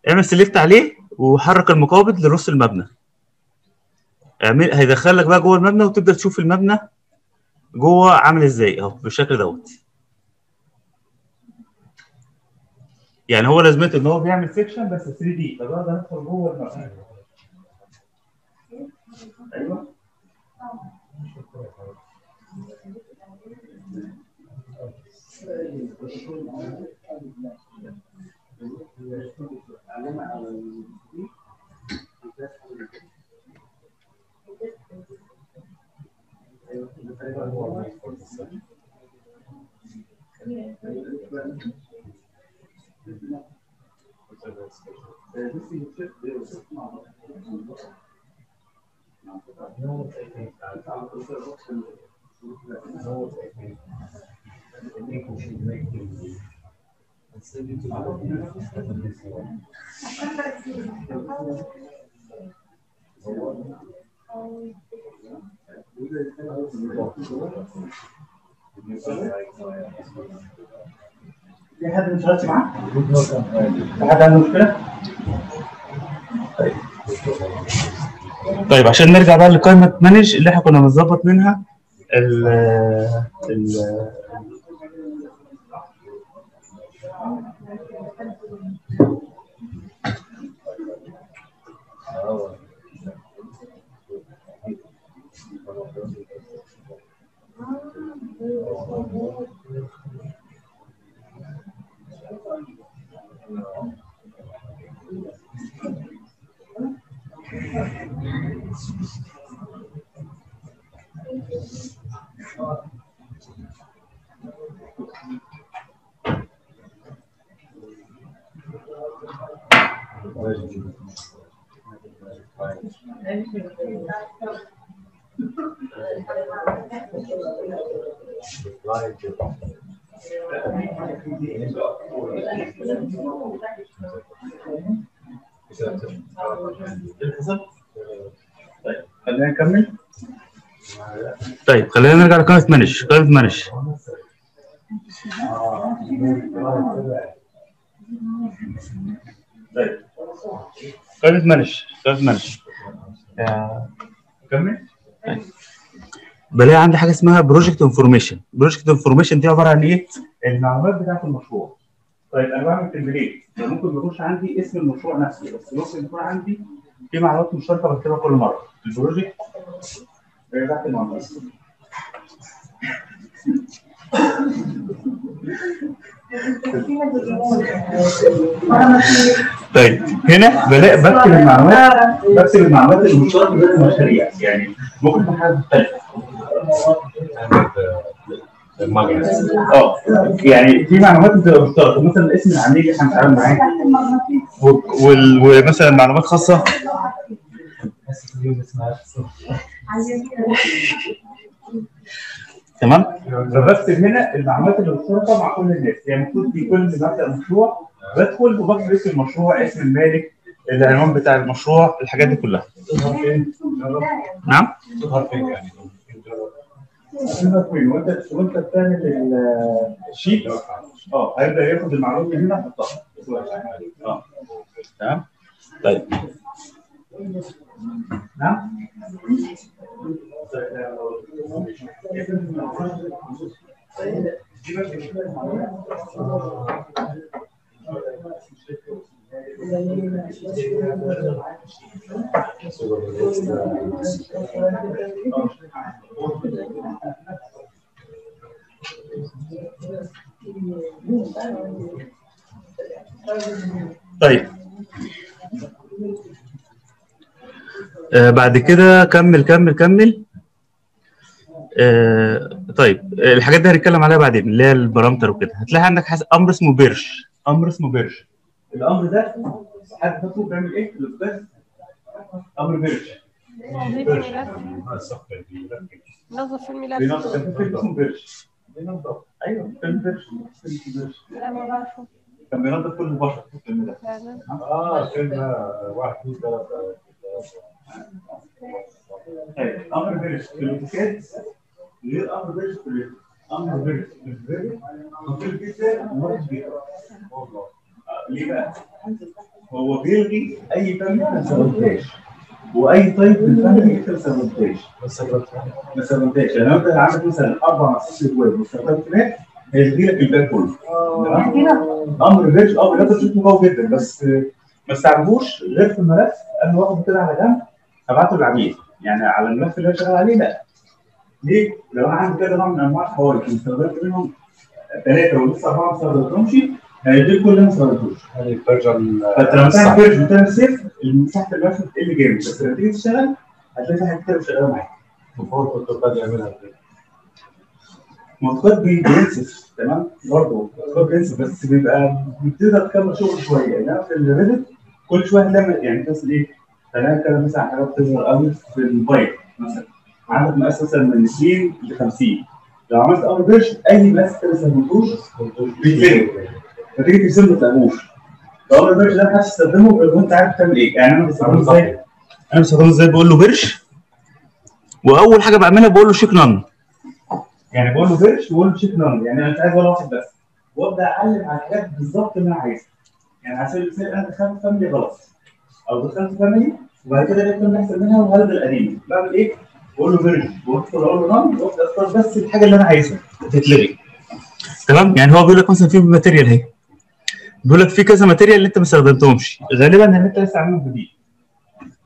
اعمل سيلكت عليه وحرك المقابض لنص المبنى. اعمل هيدخلك بقى جوه المبنى وتبدا تشوف المبنى جوه عامل ازاي اهو بالشكل دوت. يعني هو لازمته ان هو بيعمل سيكشن بس 3 دي. طب انا هدخل جوه المبنى. ايوه في حد مش معاه؟ في حد عنده مشكلة؟ طيب طيب عشان نرجع بقى لقائمة مانج اللي احنا كنا بنظبط منها ال خلينا نكمل. طيب خلينا نرجع لقائمة مانج. قائمة مانج طيب قائمة مانج نكمل. طيب بلاقي عندي حاجه اسمها بروجكت انفورميشن. بروجكت انفورميشن دي عباره عن ايه؟ المعلومات بتاعت المشروع. طيب انا بعمل تمبليت، ممكن ما يكونش عندي اسم المشروع نفسه، بس ممكن يكون عندي في معلومات مشتركه بكتبها كل مره. البروجكت بتاعت المعلومات. طيب هنا بلاقي بكتب المعلومات المشتركه بين المشاريع، يعني ممكن تكون حاجه مختلفه. يعني في معلومات بتبقى مشتركه، مثلا اسم العميل اللي احنا بنتعامل معاه، ومثلا معلومات خاصه. تمام؟ فبكتب هنا المعلومات اللي مشتركه مع كل الناس، يعني المفروض في كل مبدا مشروع بدخل وبكتب اسم المشروع، اسم المالك، العنوان بتاع المشروع، الحاجات دي كلها. نعم؟ وانت بتعمل الشيت هيبدا ياخد المعلومه هنا يحطها. تمام؟ طيب نعم؟ طيب بعد كده كمل. طيب الحاجات دي هنتكلم عليها بعدين، اللي هي البارامتر وكده. هتلاقي عندك امر اسمه بيرش. الامر ده حد بيطلب بيعمل ايه؟ الاستاذ امر بيرش. نظف الملف. اسمه بيرش. بينظف. ايوه بيرش. لا ما بعرفه. كان بينظف كل البشر في الملف. كلمه 1 2 3. طيب امر بيرش في الاوتوكاد غير امر بيرش في الريفت. امر بيرش في الريفت خطير جدا ومرعب جدا. ليه بقى؟ هو بيلغي اي فن ما استخدمتهاش، واي طيب في الفن انت ما استخدمتهاش. يعني انا عندك مثلا 4 مصاصات ويب ما استخدمتهاش، هيلغي لك الباقي كله. امر الريتش بالريتش شكله قوي جدا، بس ما استعملوش غير في الملف انا واخده كده على جنب ابعته للعميل، يعني على الملف اللي انا شغال عليه لا. ليه؟ لو انا عندي كذا نوع من انواع الحوارات واستخدمت منهم ثلاثه ولسه اربعه ما استخدمتهمش هيديك كل اللي ما استخدمتوش. الفيرجن فانت لما تعمل فيرجن وتعمل سيف مساحه الملف بتقل جامد، بس لما تيجي تشتغل هتلاقي في حاجات كتير مش شغاله معاك. المفروض التطبيقات يعملها ازاي؟ مطبات بينسف تمام؟ برضه مطبات بينسف، بس بيبقى بتقدر تكمل شغل شويه، انما في الريفت كل شويه هتعمل يعني مثلا ايه؟ خلينا نتكلم مثلا عن حاجات بتظهر قوي في الموبايل مثلا. عندك مقاس مثلا من 20 ل 50، لو عملت اول بيرش اي مقاس انت ما استخدمتوش بيتلغي، فتيجي ترسم ما تلاقوش. اول بيرش ده ما حدش يستخدمه غير وانت عارف تعمل ايه، يعني انا بستخدمه ازاي؟ انا بستخدمه ازاي؟ بقول له بيرش، واول حاجه بعملها بقول له شيك نان، يعني بقول له بيرش وبقول له شيك نان، يعني انا مش عايز ولا واحد بس، وابدا اعلم على الحاجات بالظبط اللي انا عايزها. يعني على سبيل المثال انا دخلت فاميلي غلط، او دخلت فاميلي وبعد كده لقيت ان احسن منها وهلغي القديم، بعمل ايه؟ بقول له فيرجن، وادخل اقول له ران، وابدا اختار بس الحاجه اللي انا عايزها تتلغي. تمام؟ يعني هو بيقول لك مثلا في ماتيريال اهي، بيقول لك في كذا ماتيريال اللي انت ما استخدمتهمش، غالبا ان انت لسه عاملهم جديد.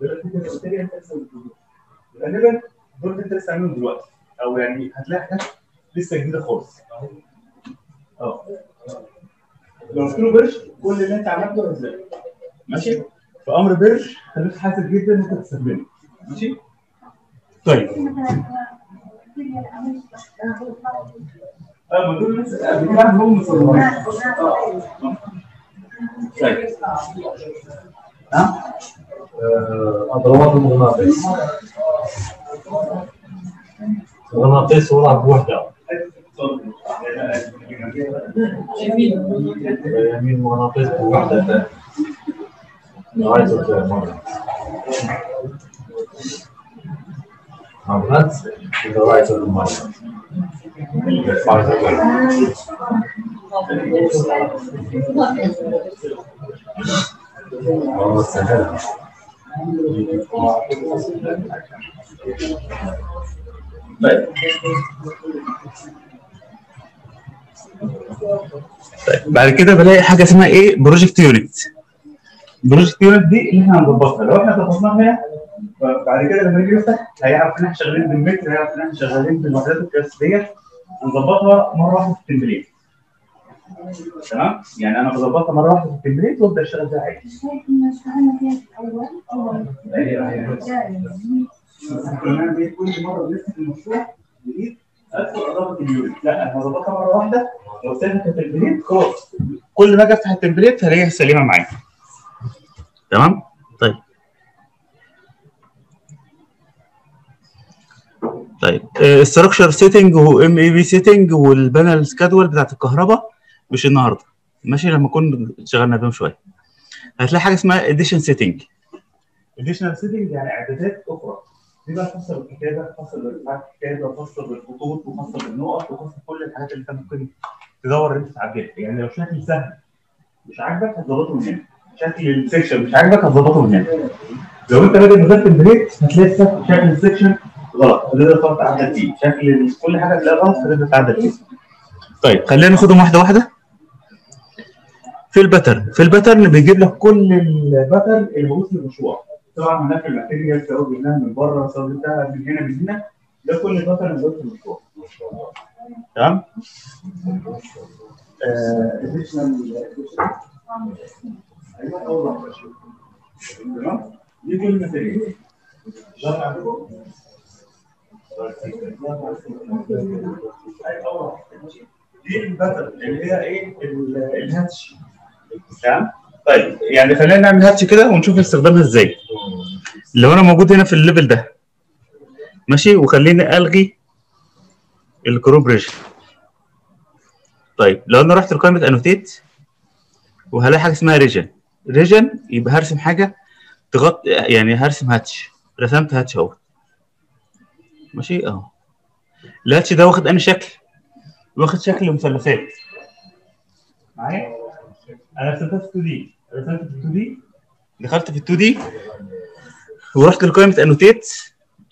بيقول لك في كذا ماتيريال انت لسه غالبا دول انت لسه عاملهم دلوقتي، او يعني هتلاقي حاجات لسه جديده خالص. لو قلت له بيرش كل اللي انت عملته هيتلغي. ماشي؟ فامر بيرش خليك حاسب جدا انت تستخدمه. ماشي؟ طيب ما دول لسه هم مصورين. طيب اضربات المغناطيس، المغناطيس وضع بوحده يمين، المغناطيس بوحده لغايه مره Hamlet to the right of the model. طيب بعد كده بلاقي حاجه اسمها ايه؟ بروجكت يونت. بروجكت يونت دي اللي احنا هنظبطها، لو احنا ظبطناها بعد كده لما يجي يفتح هيعرف ان احنا شغالين بالمتر، هيعرف ان احنا شغالين بالوحدات القياس ديت، ونظبطها مره واحده في التمبليت. تمام؟ يعني انا بظبطها مره واحده في التمبليت وابدا اشتغل بيها عادي. احنا اشتغلنا فيها في الاول ايوه كل مره بنفتح المشروع جديد ادخل اضافه اليوريد، لا انا هظبطها مره واحده لو سابت التمبليت خلاص، كل ما اجي افتح التمبليت هلاقيها سليمه معايا. تمام؟ طيب استراكشر سيتنج وام اي بي سيتنج والبانل سكادول بتاعت الكهرباء مش النهارده، ماشي؟ لما كنا شغلنا بيهم شويه هتلاقي حاجه اسمها اديشن سيتنج. اديشنال سيتنج يعني اعدادات اخرى، دي بقى خاصه بالكتابه، خاصه بالكتابه، وخاصه بالخطوط، وخاصه بالنقط، وخاصه كل الحاجات اللي انت ممكن تدور انت تعدلها. يعني لو شكل سهل مش عاجبك هتظبطه من هنا، شكل السكشن مش عاجبك هتظبطه من هنا. لو انت بادئ بذات البريت هتلاقي شكل السكشن غلط، تقدر تتعدل فيه، شكل كل حاجه تلاقيها غلط تقدر تتعدل فيه. طيب خلينا ناخدهم واحده واحده. في الباترن، بيجيب لك كل الباترن اللي موجود في المشروع، طبعا هناك الماتيريال سواء جبناها من بره سواء جبناها من هنا من هنا، ده كل الباترن اللي موجود في المشروع. تمام؟ ايوه اول واحده تمام؟ دي كل الماتيريال. شرح عندكم؟ دي الباترن اللي هي ايه؟ الهاتش. تمام؟ طيب يعني خلينا نعمل هاتش كده ونشوف استخدامها ازاي. لو انا موجود هنا في الليفل ده ماشي، وخليني الغي الكروب ريجن. طيب لو انا رحت لقائمه انوتيت وهلاقي حاجه اسمها ريجن، يبقى هرسم حاجه تغطي، يعني هرسم هاتش. رسمت هاتش اهو ماشي اهو. الهاتش ده واخد انهي شكل؟ واخد شكل مثلثات معايا؟ انا رسمتها في 2 دي، دخلت في 2 دي ورحت لقائمه انوتيت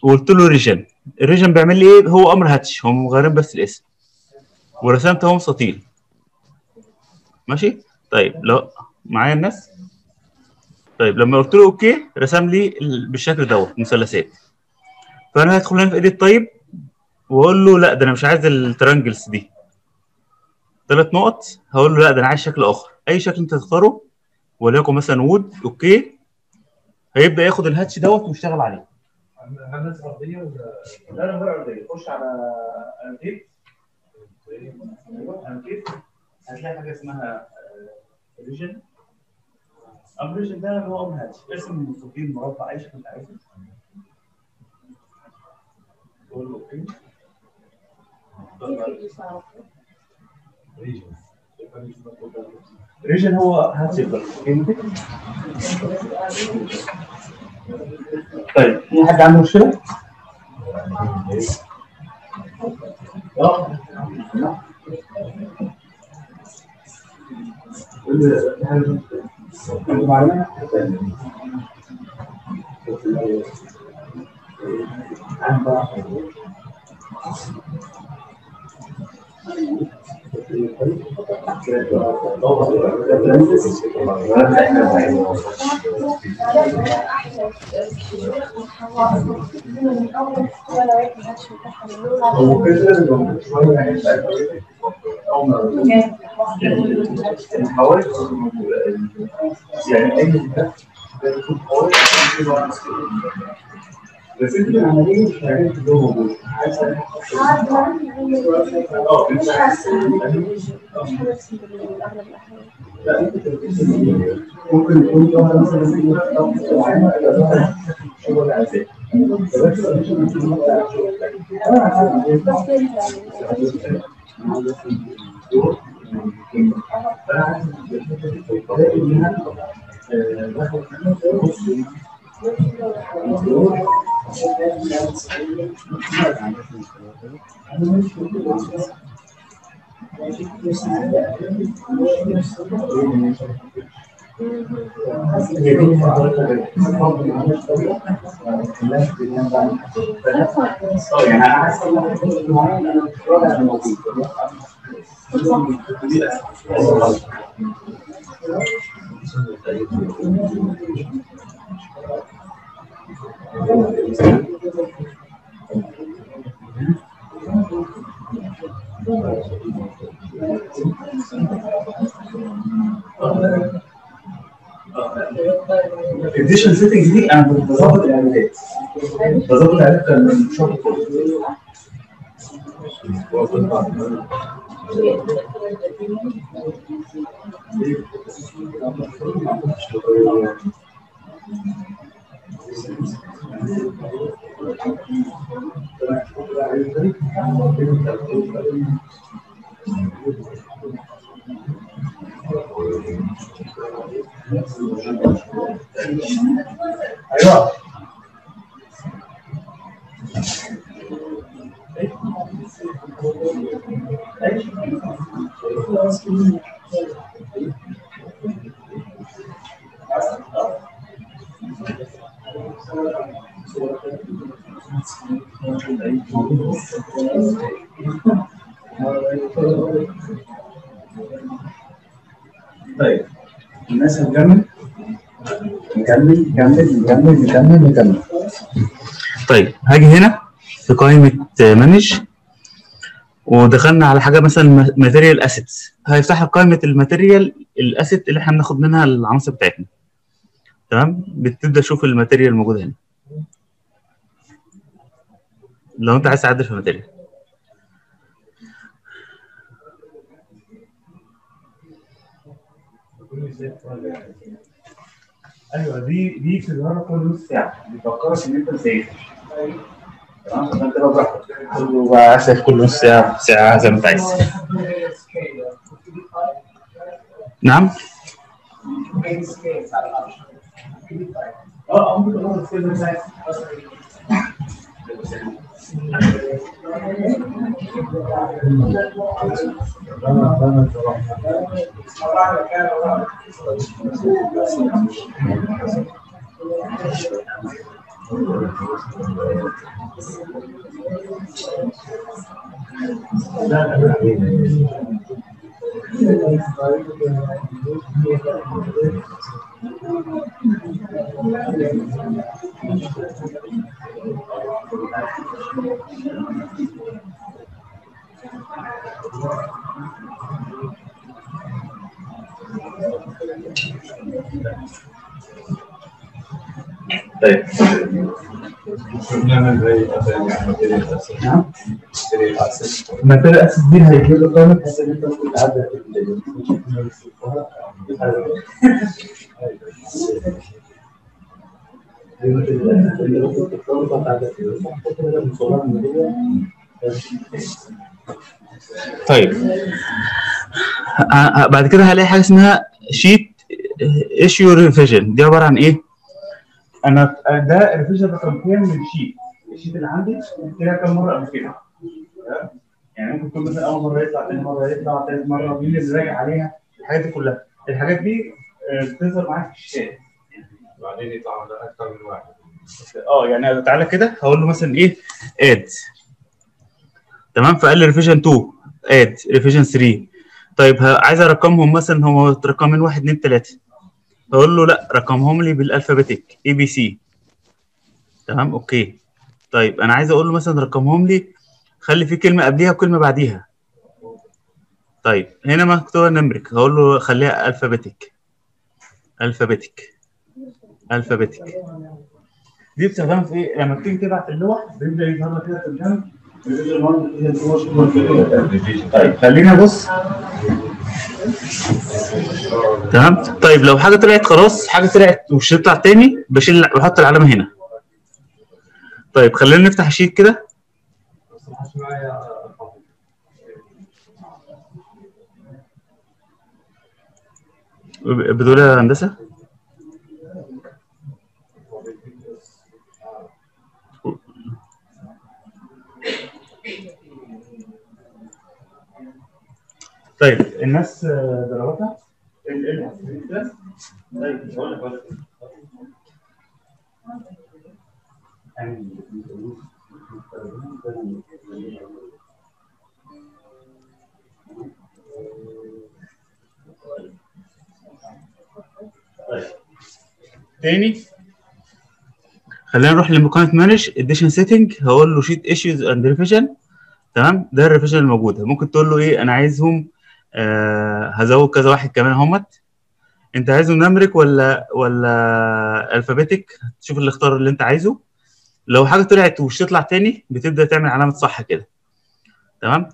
وقلت له ريجن. الريجن بيعمل لي ايه؟ هو امر هاتش، هم مغيرين بس الاسم. ورسمتهم سطيل. ماشي؟ طيب لو معايا الناس؟ طيب لما قلت له اوكي رسم لي بالشكل دوت مثلثات. فانا هدخل هنا في ايديت طيب واقول له لا ده انا مش عايز الترانجلز دي. 3 نقط هقول له لا ده انا عايز شكل اخر، اي شكل انت تختاره وليكن مثلا وود اوكي. هيبدا ياخد الهاتش دوت ويشتغل عليه. هندسه ارضيه ولا لا؟ انا بره ارضيه، خش على انكيت. انكيت هتلاقي حاجه اسمها ريجن. الريجن ده هو اول هاتش، ارسم المستطيل مربع اي شكل انت عايزه. قول له اوكي. ريجن ريجن هو هاتشبر. طيب في حد عنده مشكله؟ الاديشن سيتنجز دي انا بظبط الاعدادات، بظبط اعدادات الشغل كله. ايوه طيب الناس هتكمل نكمل نكمل نكمل نكمل نكمل. طيب هاجي هنا في قائمه مانج ودخلنا على حاجه مثلا ماتيريال اسيتس، هيفتح لك قائمه الماتيريال الاسيت اللي احنا بناخد منها العناصر بتاعتنا. تمام؟ بتبدا تشوف الماتيريال الموجوده هنا. لو انت عايز تعدل في الماتيريال. ايوه دي بتظهر لك كل نص ساعه، بتفكرك ان انت مسافر. تمام؟ فانت بقى براحتك، كله بقى عايز كل نص ساعه، ساعه زي ما انت عايز. نعم؟ طيب بنعمل زي ماتيريال اسيت. نعم ماتيريال اسيت، الماتيريال اسيت دي هيجيب لك قيمه بحيث ان انت ممكن تعدل في طيب بعد كده هلاقي حاجه اسمها شيت ايشيو ريفيجن. دي عباره عن ايه؟ انا ده ريفيجن بتنقية من الشيت اللي عندي قلتلها كام مره قبل كده، يعني ممكن تكون مثلا اول مره يطلع، ثاني مره يطلع، ثالث مره مين اللي راجع عليها، الحاجات دي كلها، الحاجات دي بتظهر معاك في الشات وبعدين يطلع على اكتر من واحد. يعني تعالى كده هقول له مثلا ايه اد، تمام، فقال لي ريفيجن 2 اد ريفيجن 3. طيب عايز ارقمهم مثلا، هم رقمين 1 2 3، هقول له لا رقمهم لي بالالفابيتيك اي بي سي، تمام اوكي. طيب انا عايز اقول له مثلا رقمهم لي خلي في كلمه قبليها وكلمه بعديها. طيب هنا مكتوبه نمرك، هقول له خليها الفابيتيك الفابيتيك الفابيتيك. دي بتستخدم في ايه؟ لما بتيجي تبعت اللوح بيبدا يظهر لك كده قدام. طيب خلينا نبص، تمام. طيب لو حاجه طلعت خلاص، حاجه طلعت ومش هتطلع تاني، بشيل بحط العلامه هنا. طيب خلينا نفتح الشيت كده. بتقول يا هندسه؟ طيب الناس ضربتها؟ طيب هقول لك تاني. خلينا نروح لمكانة مانج اديشن سيتنج، هقول له شيت ايشوز اند ريفيجن، تمام. ده الريفيجن الموجوده، ممكن تقول له ايه انا عايزهم هزود كذا واحد كمان اهوت. انت عايزه نمرك ولا الفابيتك؟ تشوف اللي اختار اللي انت عايزه. لو حاجه طلعت ومش تطلع تاني بتبدا تعمل علامه صح كده، تمام.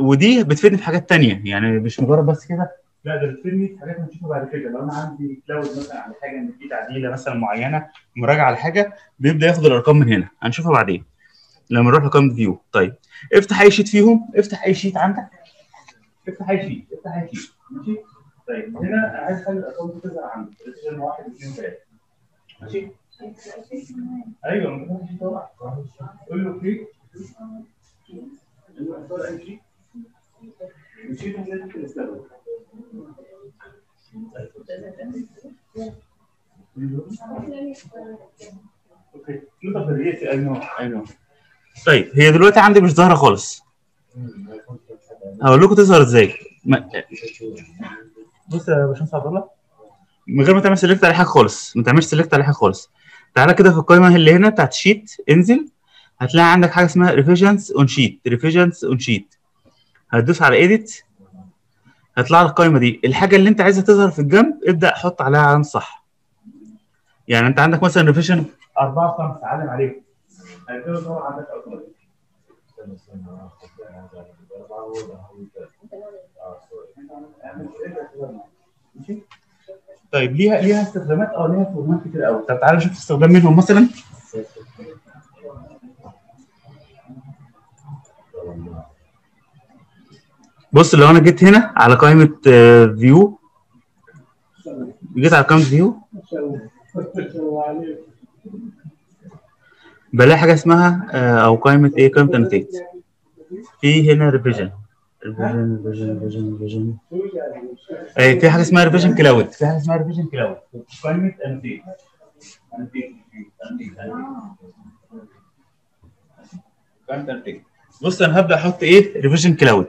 ودي بتفيدني في حاجات تانية، يعني مش مجرد بس كده، لا ده بتفيدني في حاجات هنشوفها بعد كده. لو انا عندي كلاود مثلا على حاجه ان في تعديله مثلا معينه، مراجعه على حاجه، بيبدا ياخد الارقام من هنا، هنشوفها بعدين لما نروح لكم فيو. طيب افتح اي شيت فيهم، افتح اي شيت عندك، افتح اي شيت، افتح اي شيت، ماشي. طيب هنا انا عايز اخلي الارقام تظهر عندي، ريفيجن 1 2 3، ماشي. ايوه ما فيش طبعا، قول له اوكي، اختار اي شيت، الشيت اللي انت بتستخدمه. اوكي نقدر نريتي اي نوع. طيب هي دلوقتي عندي مش ظاهره خالص، هقول لكم تظهر ازاي. بص يا باشمهندس عبد الله، من غير ما تعمل سيلكت على حاجه خالص، ما تعملش سيلكت على حاجه خالص. تعالى كده في القائمه اللي هنا بتاعت الشيت، انزل هتلاقي عندك حاجه اسمها ريفيجنز اون شيت، ريفيجنز اون شيت. هتدوس على ايديت، هتطلع لك القائمه دي. الحاجه اللي انت عايزها تظهر في الجنب ابدا حط عليها علامه صح. يعني انت عندك مثلا ريفيجن 4 و5 علم عليهم، هيبتدوا يدوروا عندك ارقام. طيب ليها استخدامات، ليها فورمات كتير قوي. طب تعالى نشوف استخدام منهم مثلا. بص لو انا جيت هنا على قائمه فيو، جيت على قائمه فيو بلاقي حاجه اسمها او قائمه ايه، قائمه انوتيت. في هنا ريفيجن، ريفيجن في حاجه اسمها ريفيجن كلاود، في حاجه اسمها ريفيجن كلاود، قائمه انوتيت. كان 30. بص انا هبدا احط ايه؟ ريفيجن كلاود.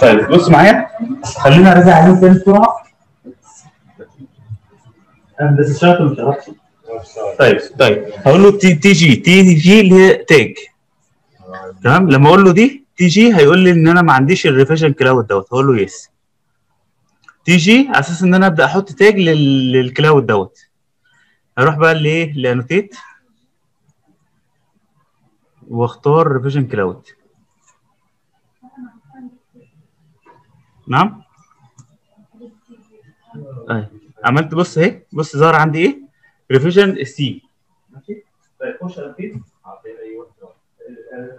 طيب بص معايا، خلينا نراجع عليهم تاني بسرعه. انا لسه شاطر مش عارف. طيب هقول له تي جي اللي هي تاج. تمام، لما اقول له دي تي جي هيقول لي ان انا ما عنديش الريفيجن كلاود دوت، هقول له يس. تي جي على اساس ان انا ابدا احط تاج للكلاود دوت. هروح بقى لايه؟ لانوتيت واختار ريفيجن كلاود. نعم، اهي عملت. بص اهي، بص ظهر عندي ايه؟ ريفيجن سي. ماشي، طيب خش على فين؟ ايوه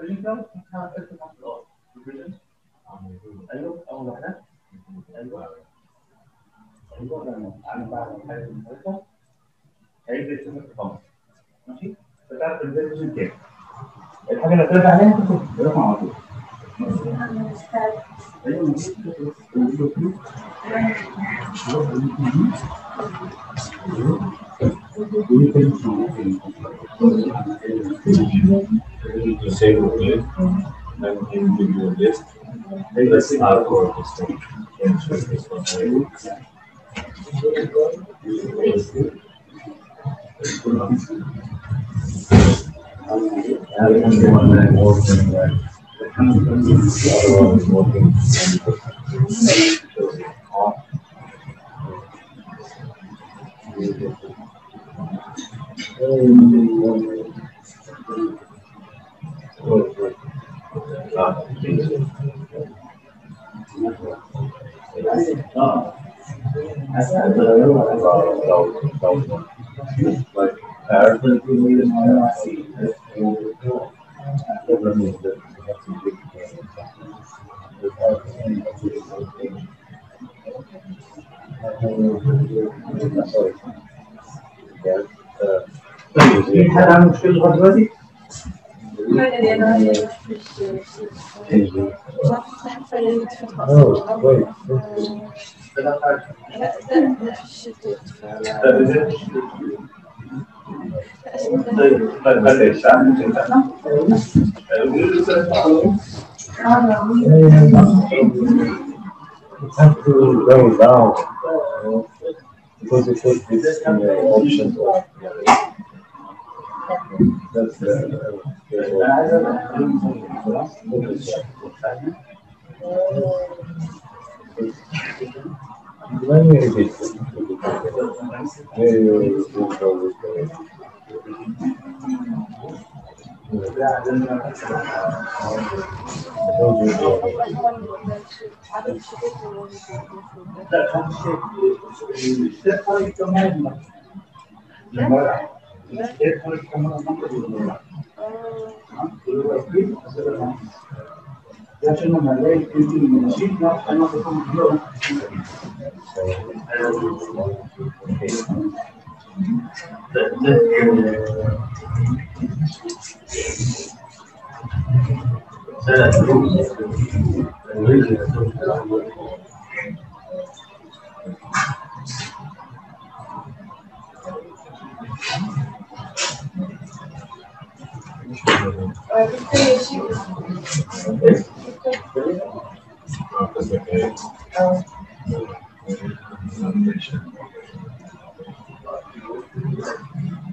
ريفيجن كلاود. ايوه اول واحده. ايوه انا بعمل حاجه مختلفه. هيبدا يسمى الخمس. ماشي، فتعرف الريفيجن كام. الحاجه اللي هترجع عليها تاخد رقم على طول. Because it was this option.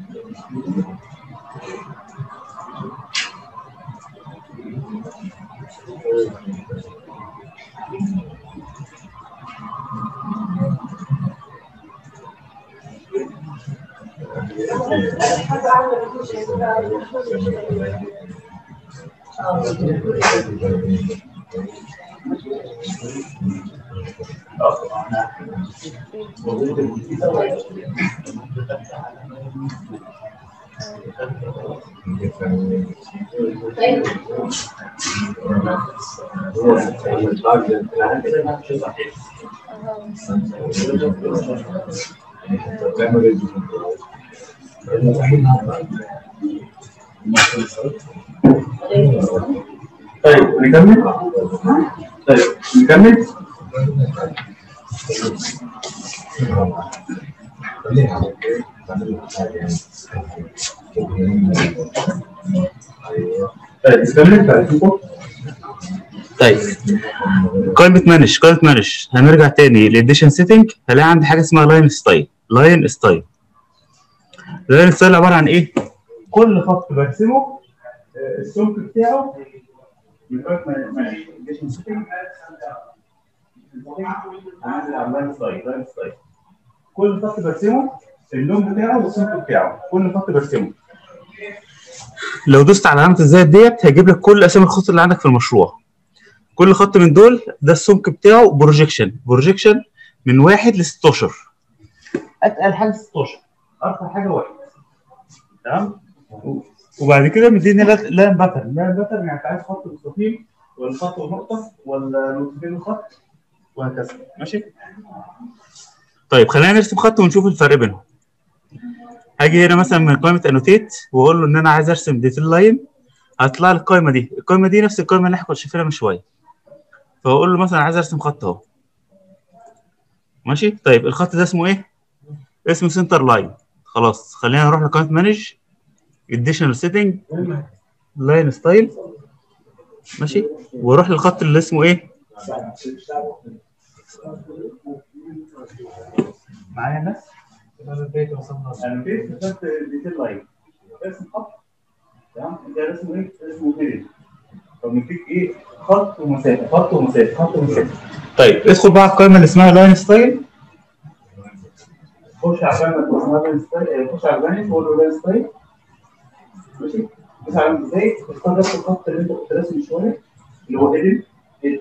That's طيب نكمل؟ طيب نكمل؟ طيب قائمة مانج هنرجع تاني للإديشن سيتنج. هنلاقي عندي حاجة اسمها لاين ستايل. لاين ستايل عبارة عن إيه؟ كل خط برسمه السمك بتاعه من قائمة مانج الإديشن سيتنج هننزل على اللاين ستايل. كل خط برسمه اللون بتاعه والسمك بتاعه، كل خط برسمه. لو دوست على علامة الزائد ديت هيجيب لك كل أسامي الخطوط اللي عندك في المشروع. كل خط من دول ده السمك بتاعه بروجيكشن، من 1 ل 16. اتقل حاجه 16، ارقى حاجه 1. تمام؟ وبعد كده مديني لاين باترن، يعني انت عايز خط مستقيم ولا خط ونقطه ولا نقطتين وخط وهكذا، ماشي؟ طيب خلينا نرسم خط ونشوف الفرق بينهم. هاجي هنا مثلا من قائمه انوتيت واقول له ان انا عايز ارسم ديتيل لاين، هتطلع لي القائمه دي، نفس القائمه اللي احنا كنا شايفينها من شويه. فاقول له مثلا عايز ارسم خط اهو، ماشي. طيب الخط ده اسمه ايه؟ اسمه سنتر لاين. خلاص خلينا نروح لقائمه مانج اديشنال سيتنج لاين ستايل، ماشي، واروح للخط اللي اسمه ايه معايا ناس لاين، اسم خط، تمام. ده اسمه ايه؟ اسمه كده. طب نكتب ايه؟ خط ومسافه، طيب ادخل بقى على القائمه اللي اسمها لاين ستايل. خش على القائمه اللي اسمها لاين ستايل، خش على اللاين وقول له لاين ستايل، ماشي؟ بس على ازاي؟ اختار نفس الخط اللي انت كنت راسمه من شويه اللي هو ايدن، ايوه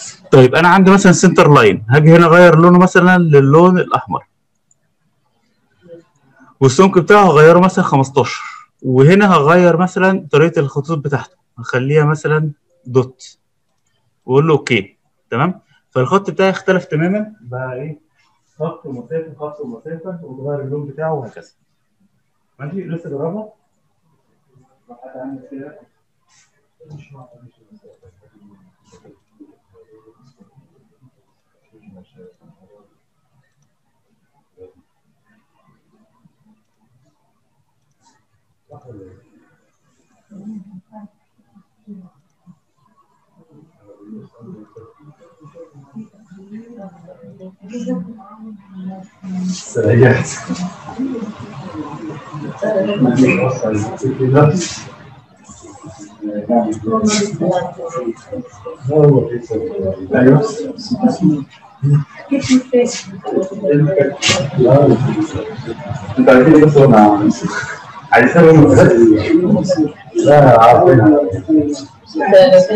طيب انا عندي مثلا سنتر لاين، هاجي هنا اغير لونه مثلا للون الاحمر، والسمك بتاعه هغيره مثلا 15، وهنا هغير مثلا طريقه الخطوط بتاعته، هخليها مثلا دوت واقول له اوكي، تمام. فالخط بتاعي اختلف تماما بقى، ايه، خط ومسافه، وتغير اللون بتاعه وهكذا، ماشي. لسه جربها سريعت لا عارفينها.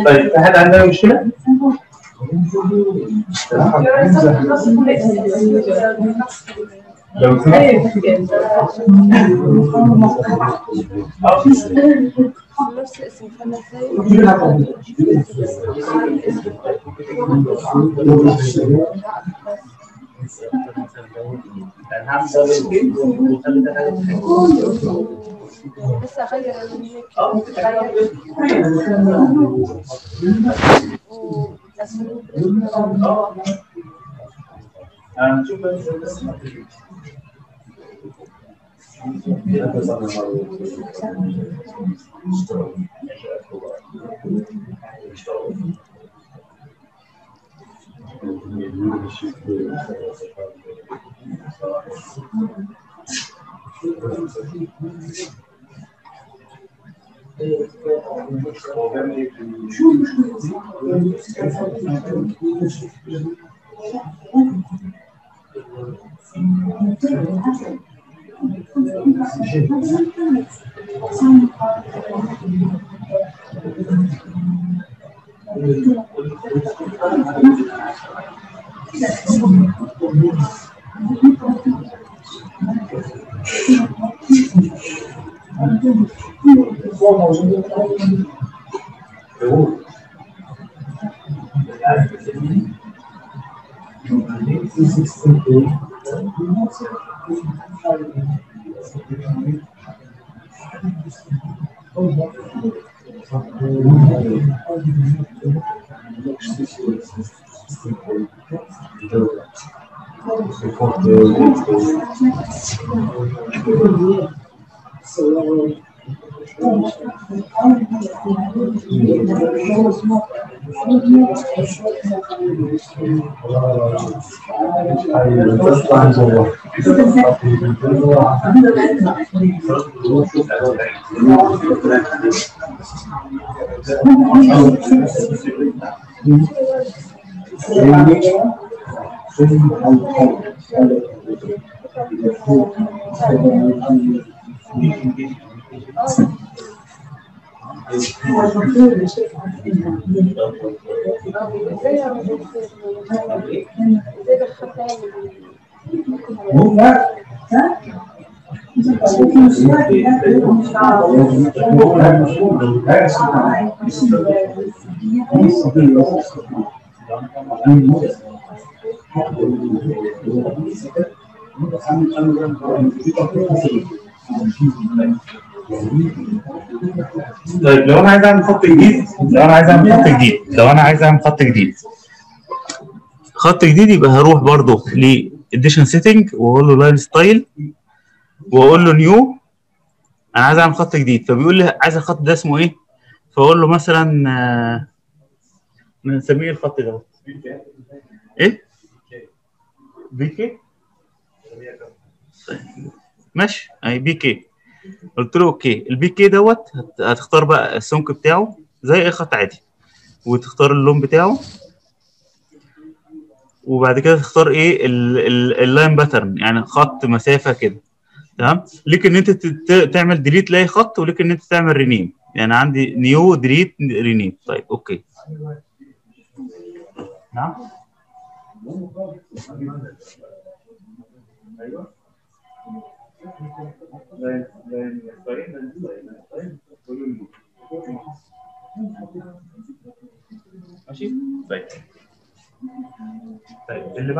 طيب في حد عنده مشكلة؟ لو لسه اغير اللونيات طيب لو انا عايز اعمل خط جديد، يبقى هروح برضه لاديشن سيتنج واقول له لاين ستايل واقول له نيو، انا عايز اعمل خط جديد. فبيقول لي عايز الخط ده اسمه ايه؟ فاقول له مثلا نسميه الخط ده ايه؟ بي كي. ماشي اهي بي كي، قلت له اوكي. البي كي دوت هتختار بقى السمك بتاعه زي اي خط عادي، وتختار اللون بتاعه، وبعد كده تختار ايه اللاين باترن، يعني خط مسافه كده. تمام، ليك ان انت تعمل ديليت لاي خط، وليك ان انت تعمل رينيم. يعني عندي نيو ديليت رينيم. طيب اوكي. نعم ايوه ماشي. طيب اللي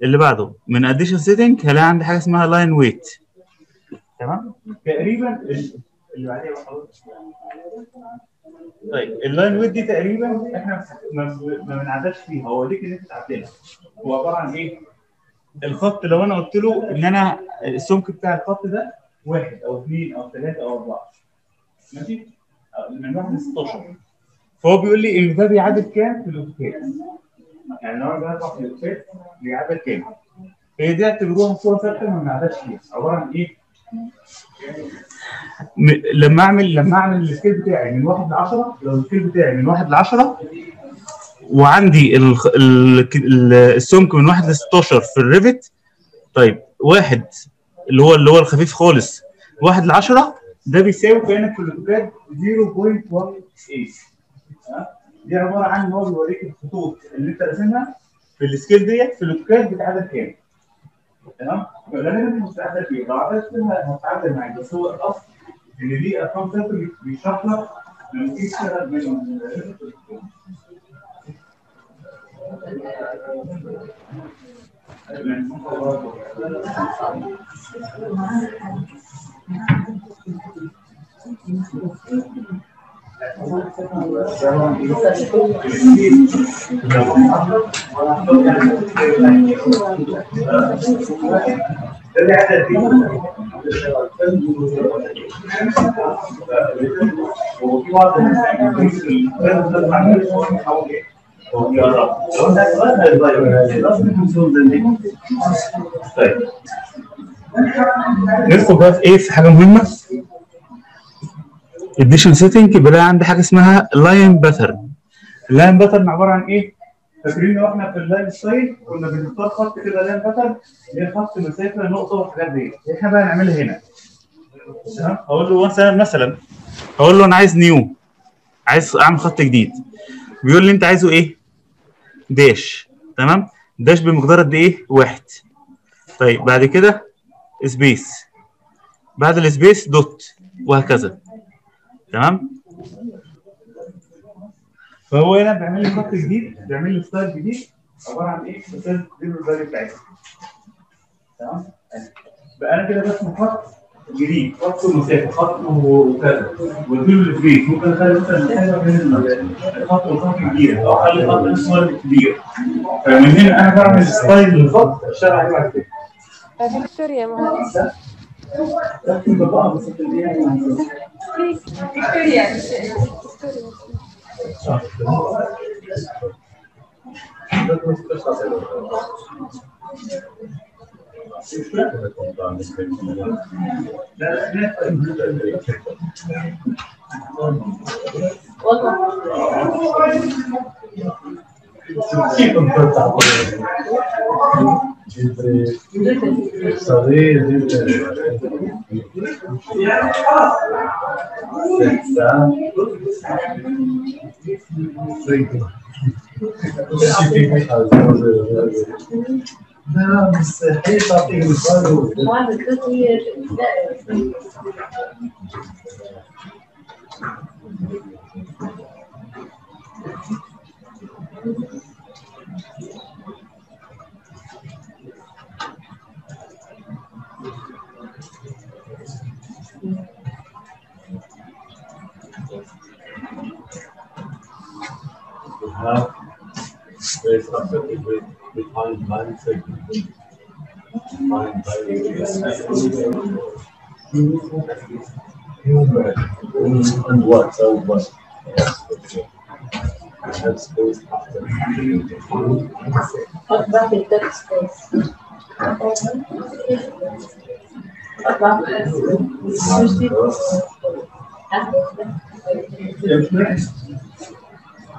بعده بقى، من اديشن سيتنج هلاقي عندي حاجه اسمها لاين ويت. تمام تقريبا اللي بعديها بقى خلاص. طيب اللاين ويت دي تقريبا احنا ما بنعداش فيها، هو ليك ان انت تعدلها. هو عباره عن ايه؟ الخط لو انا قلت له ان انا السمك بتاع الخط ده 1 أو 2 أو 3 أو 4 ماشي؟ من 1 ل 16، فهو بيقول لي ان ده بيعادل كام في الاوتوكاد؟ يعني لو انا برفع في الاوتوكاد بيعادل كام؟ هي دي اعتبروها صوره ثابته ما بنعداش فيها، عباره عن ايه؟ لما اعمل السكيل بتاعي من 1 ل 10، لو السكيل بتاعي من 1 ل 10 وعندي السمك من 1 ل 16 في الريفت. طيب 1 اللي هو الخفيف خالص 1 ل 10 ده بيساوي كأنك في الاوتوكاد 0.18. دي عباره عن ان هو بيوريك الخطوط اللي انت راسمها في السكيل ديت في الاوتوكاد بتعادل كام. تمام؟ فاللي انت مستعدل فيه لو عملت هتعادل معاك، بس هو الاصل ان دي ارقام ثابته بيشرح لك لما تيجي تشتغل منهم. ندخل بقى في ايه، في حاجه مهمه الديشن سيتنج. بلاقي عندي حاجه اسمها لاين باترن. اللاين باترن عباره عن ايه؟ فاكرين لو احنا في اللاين ستايل كنا بنختار خط كده لاين باترن اللي هي خط مسافه نقطه والحاجات دي، احنا بقى نعملها هنا. تمام؟ اقول له مثلا اقول له انا عايز نيو، عايز اعمل خط جديد. بيقول لي انت عايزه ايه؟ داش. تمام؟ داش بمقدار قد ايه؟ واحد. طيب بعد كده سبيس، بعد السبيس دوت، وهكذا. تمام؟ فهو هنا بيعمل لي خط جديد، بيعمل لي ستايل جديد عباره عن ايه؟ ستايل جديد بالفاليو بتاعتها. تمام؟ بقى انا كده برسم خط جديد، خط مسافه، خط وكذا، واديله الفريز. ممكن اخلي مثلا حاجه بين الخط والخط كبيره، او اخلي خط اسمر كبير. فمن هنا انا بعمل ستايل للخط اشتغل عليه بعد كده. يا دكتور يا مهندس entre saber, pensar, لا مستحيل تعطيه الفضل. There's something we find blind segments. Blind segments. Humor and what? So what? That's space after. What about the dead space? What about the space?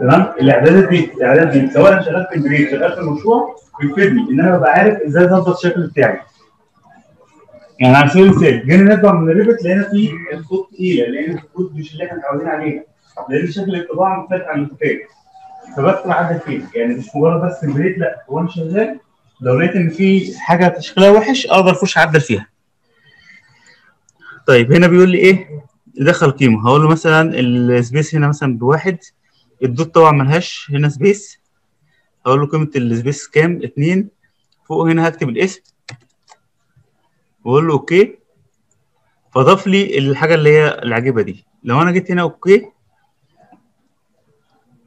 تمام؟ الاعدادات دي سواء انا شغال في البريد شغال في المشروع بتفيدني ان انا ببقى عارف ازاي اظبط الشكل بتاعي. يعني على سبيل المثال جينا نطبع من الريفت لقينا فيه الخطوط تقيله، لقينا الخطوط مش اللي احنا متعودين عليها، لان شكل الطباعه مختلف عن الكتاب. فبدخل اعدل فين؟ يعني مش مجرد بس البريد، لا وانا شغال لو لقيت ان في حاجه تشكيلها وحش اقدر اخش اعدل فيها. طيب هنا بيقول لي ايه؟ يدخل قيمه، هقول له مثلا السبيس هنا مثلا بواحد، الدوت طبعا ملهاش هنا سبيس، هقول له قيمه السبيس كام؟ 2. فوق هنا هكتب الاسم واقول له اوكي، فاضاف لي الحاجه اللي هي العجيبه دي. لو انا جيت هنا اوكي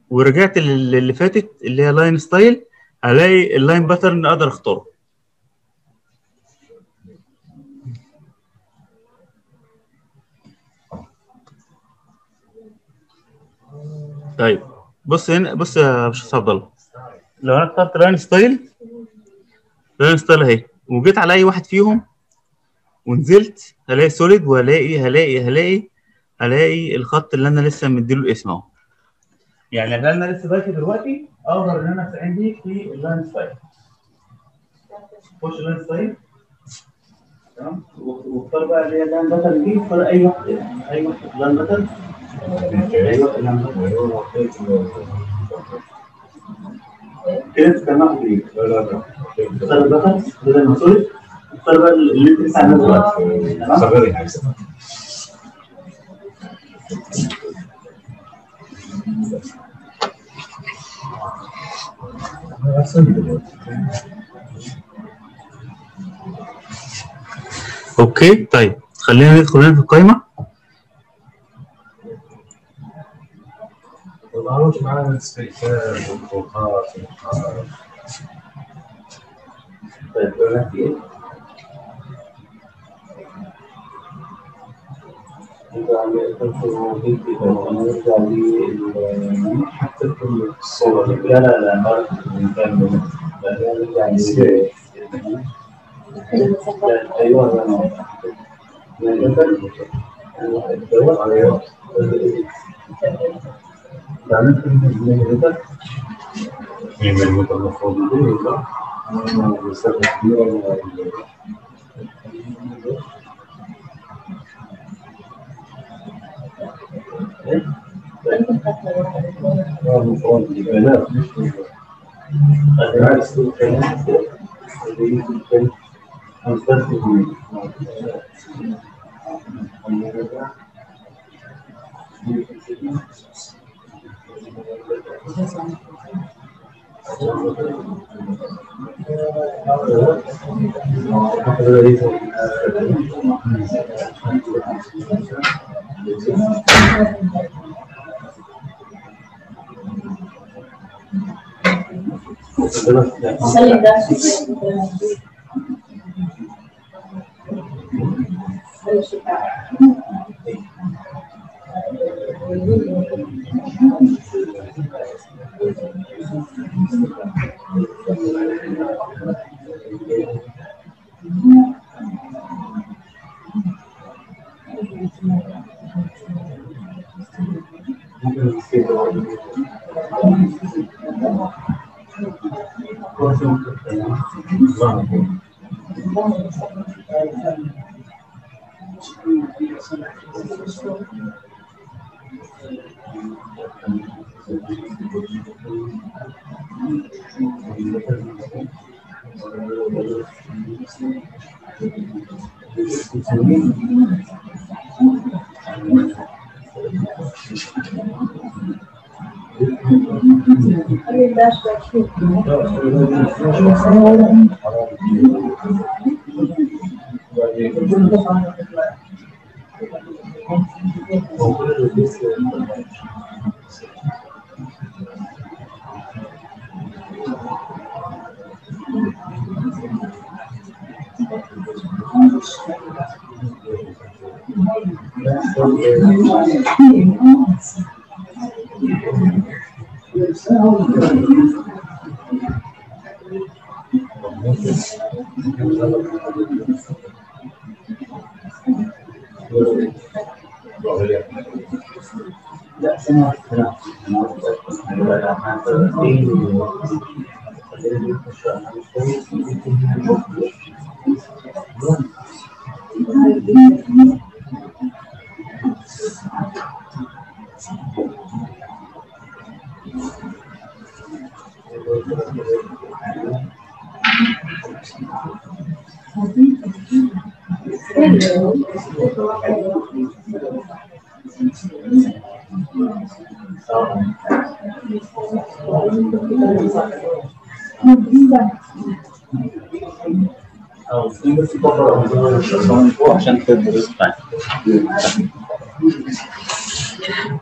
ورجعت اللي فاتت اللي هي لاين ستايل هلاقي اللاين باترن اقدر اختاره. طيب بص هنا، بص يا باشمهندس عبد الله، لو انا اخترت لاين ستايل اهي وجيت على اي واحد فيهم ونزلت هلاقي سوليد، وهلاقي هلاقي الخط اللي انا لسه مديله الاسم اهو. يعني اللي انا لسه ضايفه دلوقتي اقدر ان انا استعين بيه في اللاين ستايل. خش اللاين ستايل تمام، واختار بقى اللي هي اللاين باترن دي، اختار اي واحده، يعني اي واحده في اللاين باترن، اي واحده في اللاين باترن كده انت سمعت ايه؟ اختار الباترن بدل ما تصرف، اختار بقى اللي انت لسه عاملها دلوقتي تمام؟ اوكي طيب خلينا ندخل هنا في القايمه. نرجع ل حتى الصور. لا لا لا ما نرجع ل ايوه انا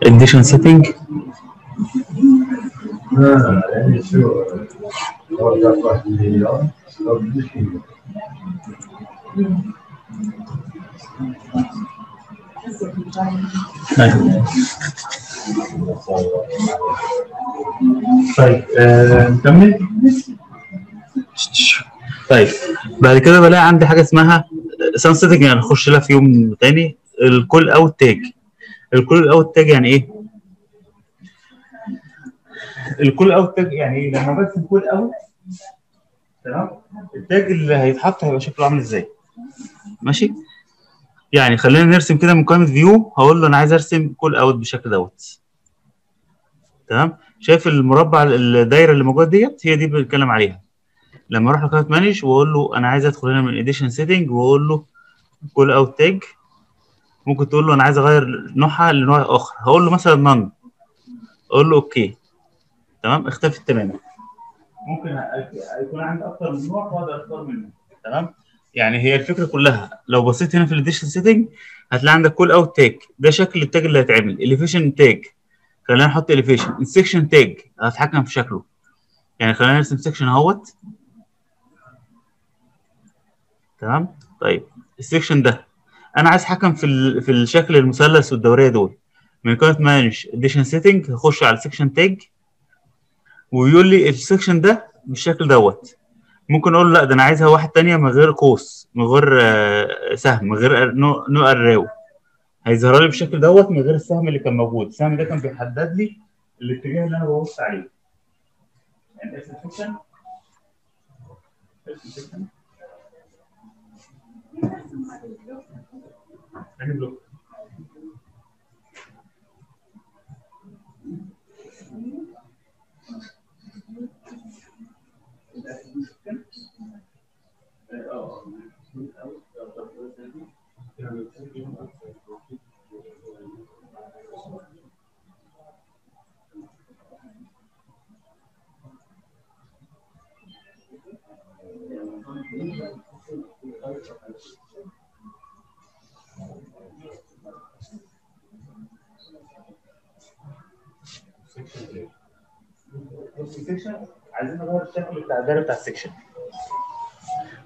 Addition setting. طيب نكمل. طيب بعد كده بلاقي عندي حاجه اسمها سان سيتنج، يعني هنخش لها في يوم تاني. الكول اوت تاج، الكول اوت تاج يعني ايه؟ الكول اوت تاج، يعني لما برسم كول اوت تمام التاج اللي هيتحط هيبقى شكله عامل ازاي. ماشي، يعني خلينا نرسم كده من قائمه فيو، هقول له انا عايز ارسم كول اوت بالشكل دوت. تمام، شايف المربع الدايره اللي موجوده ديت، هي دي اللي بنتكلم عليها. لما اروح لقائمه مانج واقول له انا عايز ادخل هنا من اديشن سيتنج واقول له كول اوت تاج، ممكن تقول له انا عايز اغير نوعها لنوع اخر، هقول له مثلا نان، اقول له اوكي. تمام، اختفت تماما. ممكن يكون عندي اكتر من نوع واقدر اختار منه. تمام، يعني هي الفكره كلها. لو بصيت هنا في الاديشن سيتنج هتلاقي عندك كول اوت تاج، ده شكل التاج اللي هيتعمل. اليفيشن تاج، خلينا نحط اليفيشن. السكشن تاج هتحكم في شكله، يعني خلينا نرسم سكشن اهوت. تمام، طيب السكشن ده انا عايز حكم في الشكل المثلث والدوريه دول. من قائمه مانج اديشن سيتنج هخش على السكشن تاج ويقول لي السكشن ده بالشكل دوت. ممكن اقول له لا، ده انا عايزها واحد ثانيه من غير قوس، من غير سهم، من غير نو اراو، هيظهر لي بالشكل دوت من غير السهم اللي كان موجود. السهم ده كان بيحدد لي الاتجاه اللي انا ببص عليه. يعني السكشن عايزين نغير الشكل بتاع الدايره بتاع السكشن،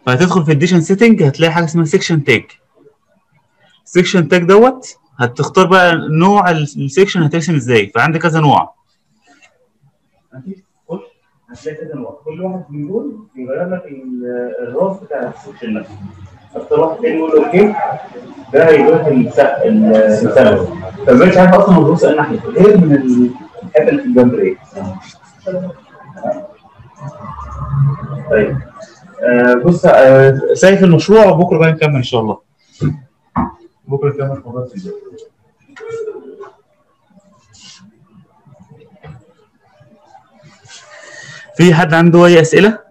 فهتدخل في الديشن سيتنج هتلاقي حاجه اسمها سكشن تاج. السكشن تاج دوت هتختار بقى نوع السكشن هترسم ازاي، فعندي كذا نوع. هتلاقي كذا نوع، كل واحد من دول بيغير لك الراس بتاع السكشن نفسه. اختار واحد تاني يقول له اوكي، ده هيروح المثلث، فمش عارف اصلا الراس الناحيه غير من الحته اللي في الجنب ايه. طيب بص، سايف المشروع وبكره بقى نكمل ان شاء الله. بكره نكمل موضوع الفيديو. في حد عنده اي اسئله؟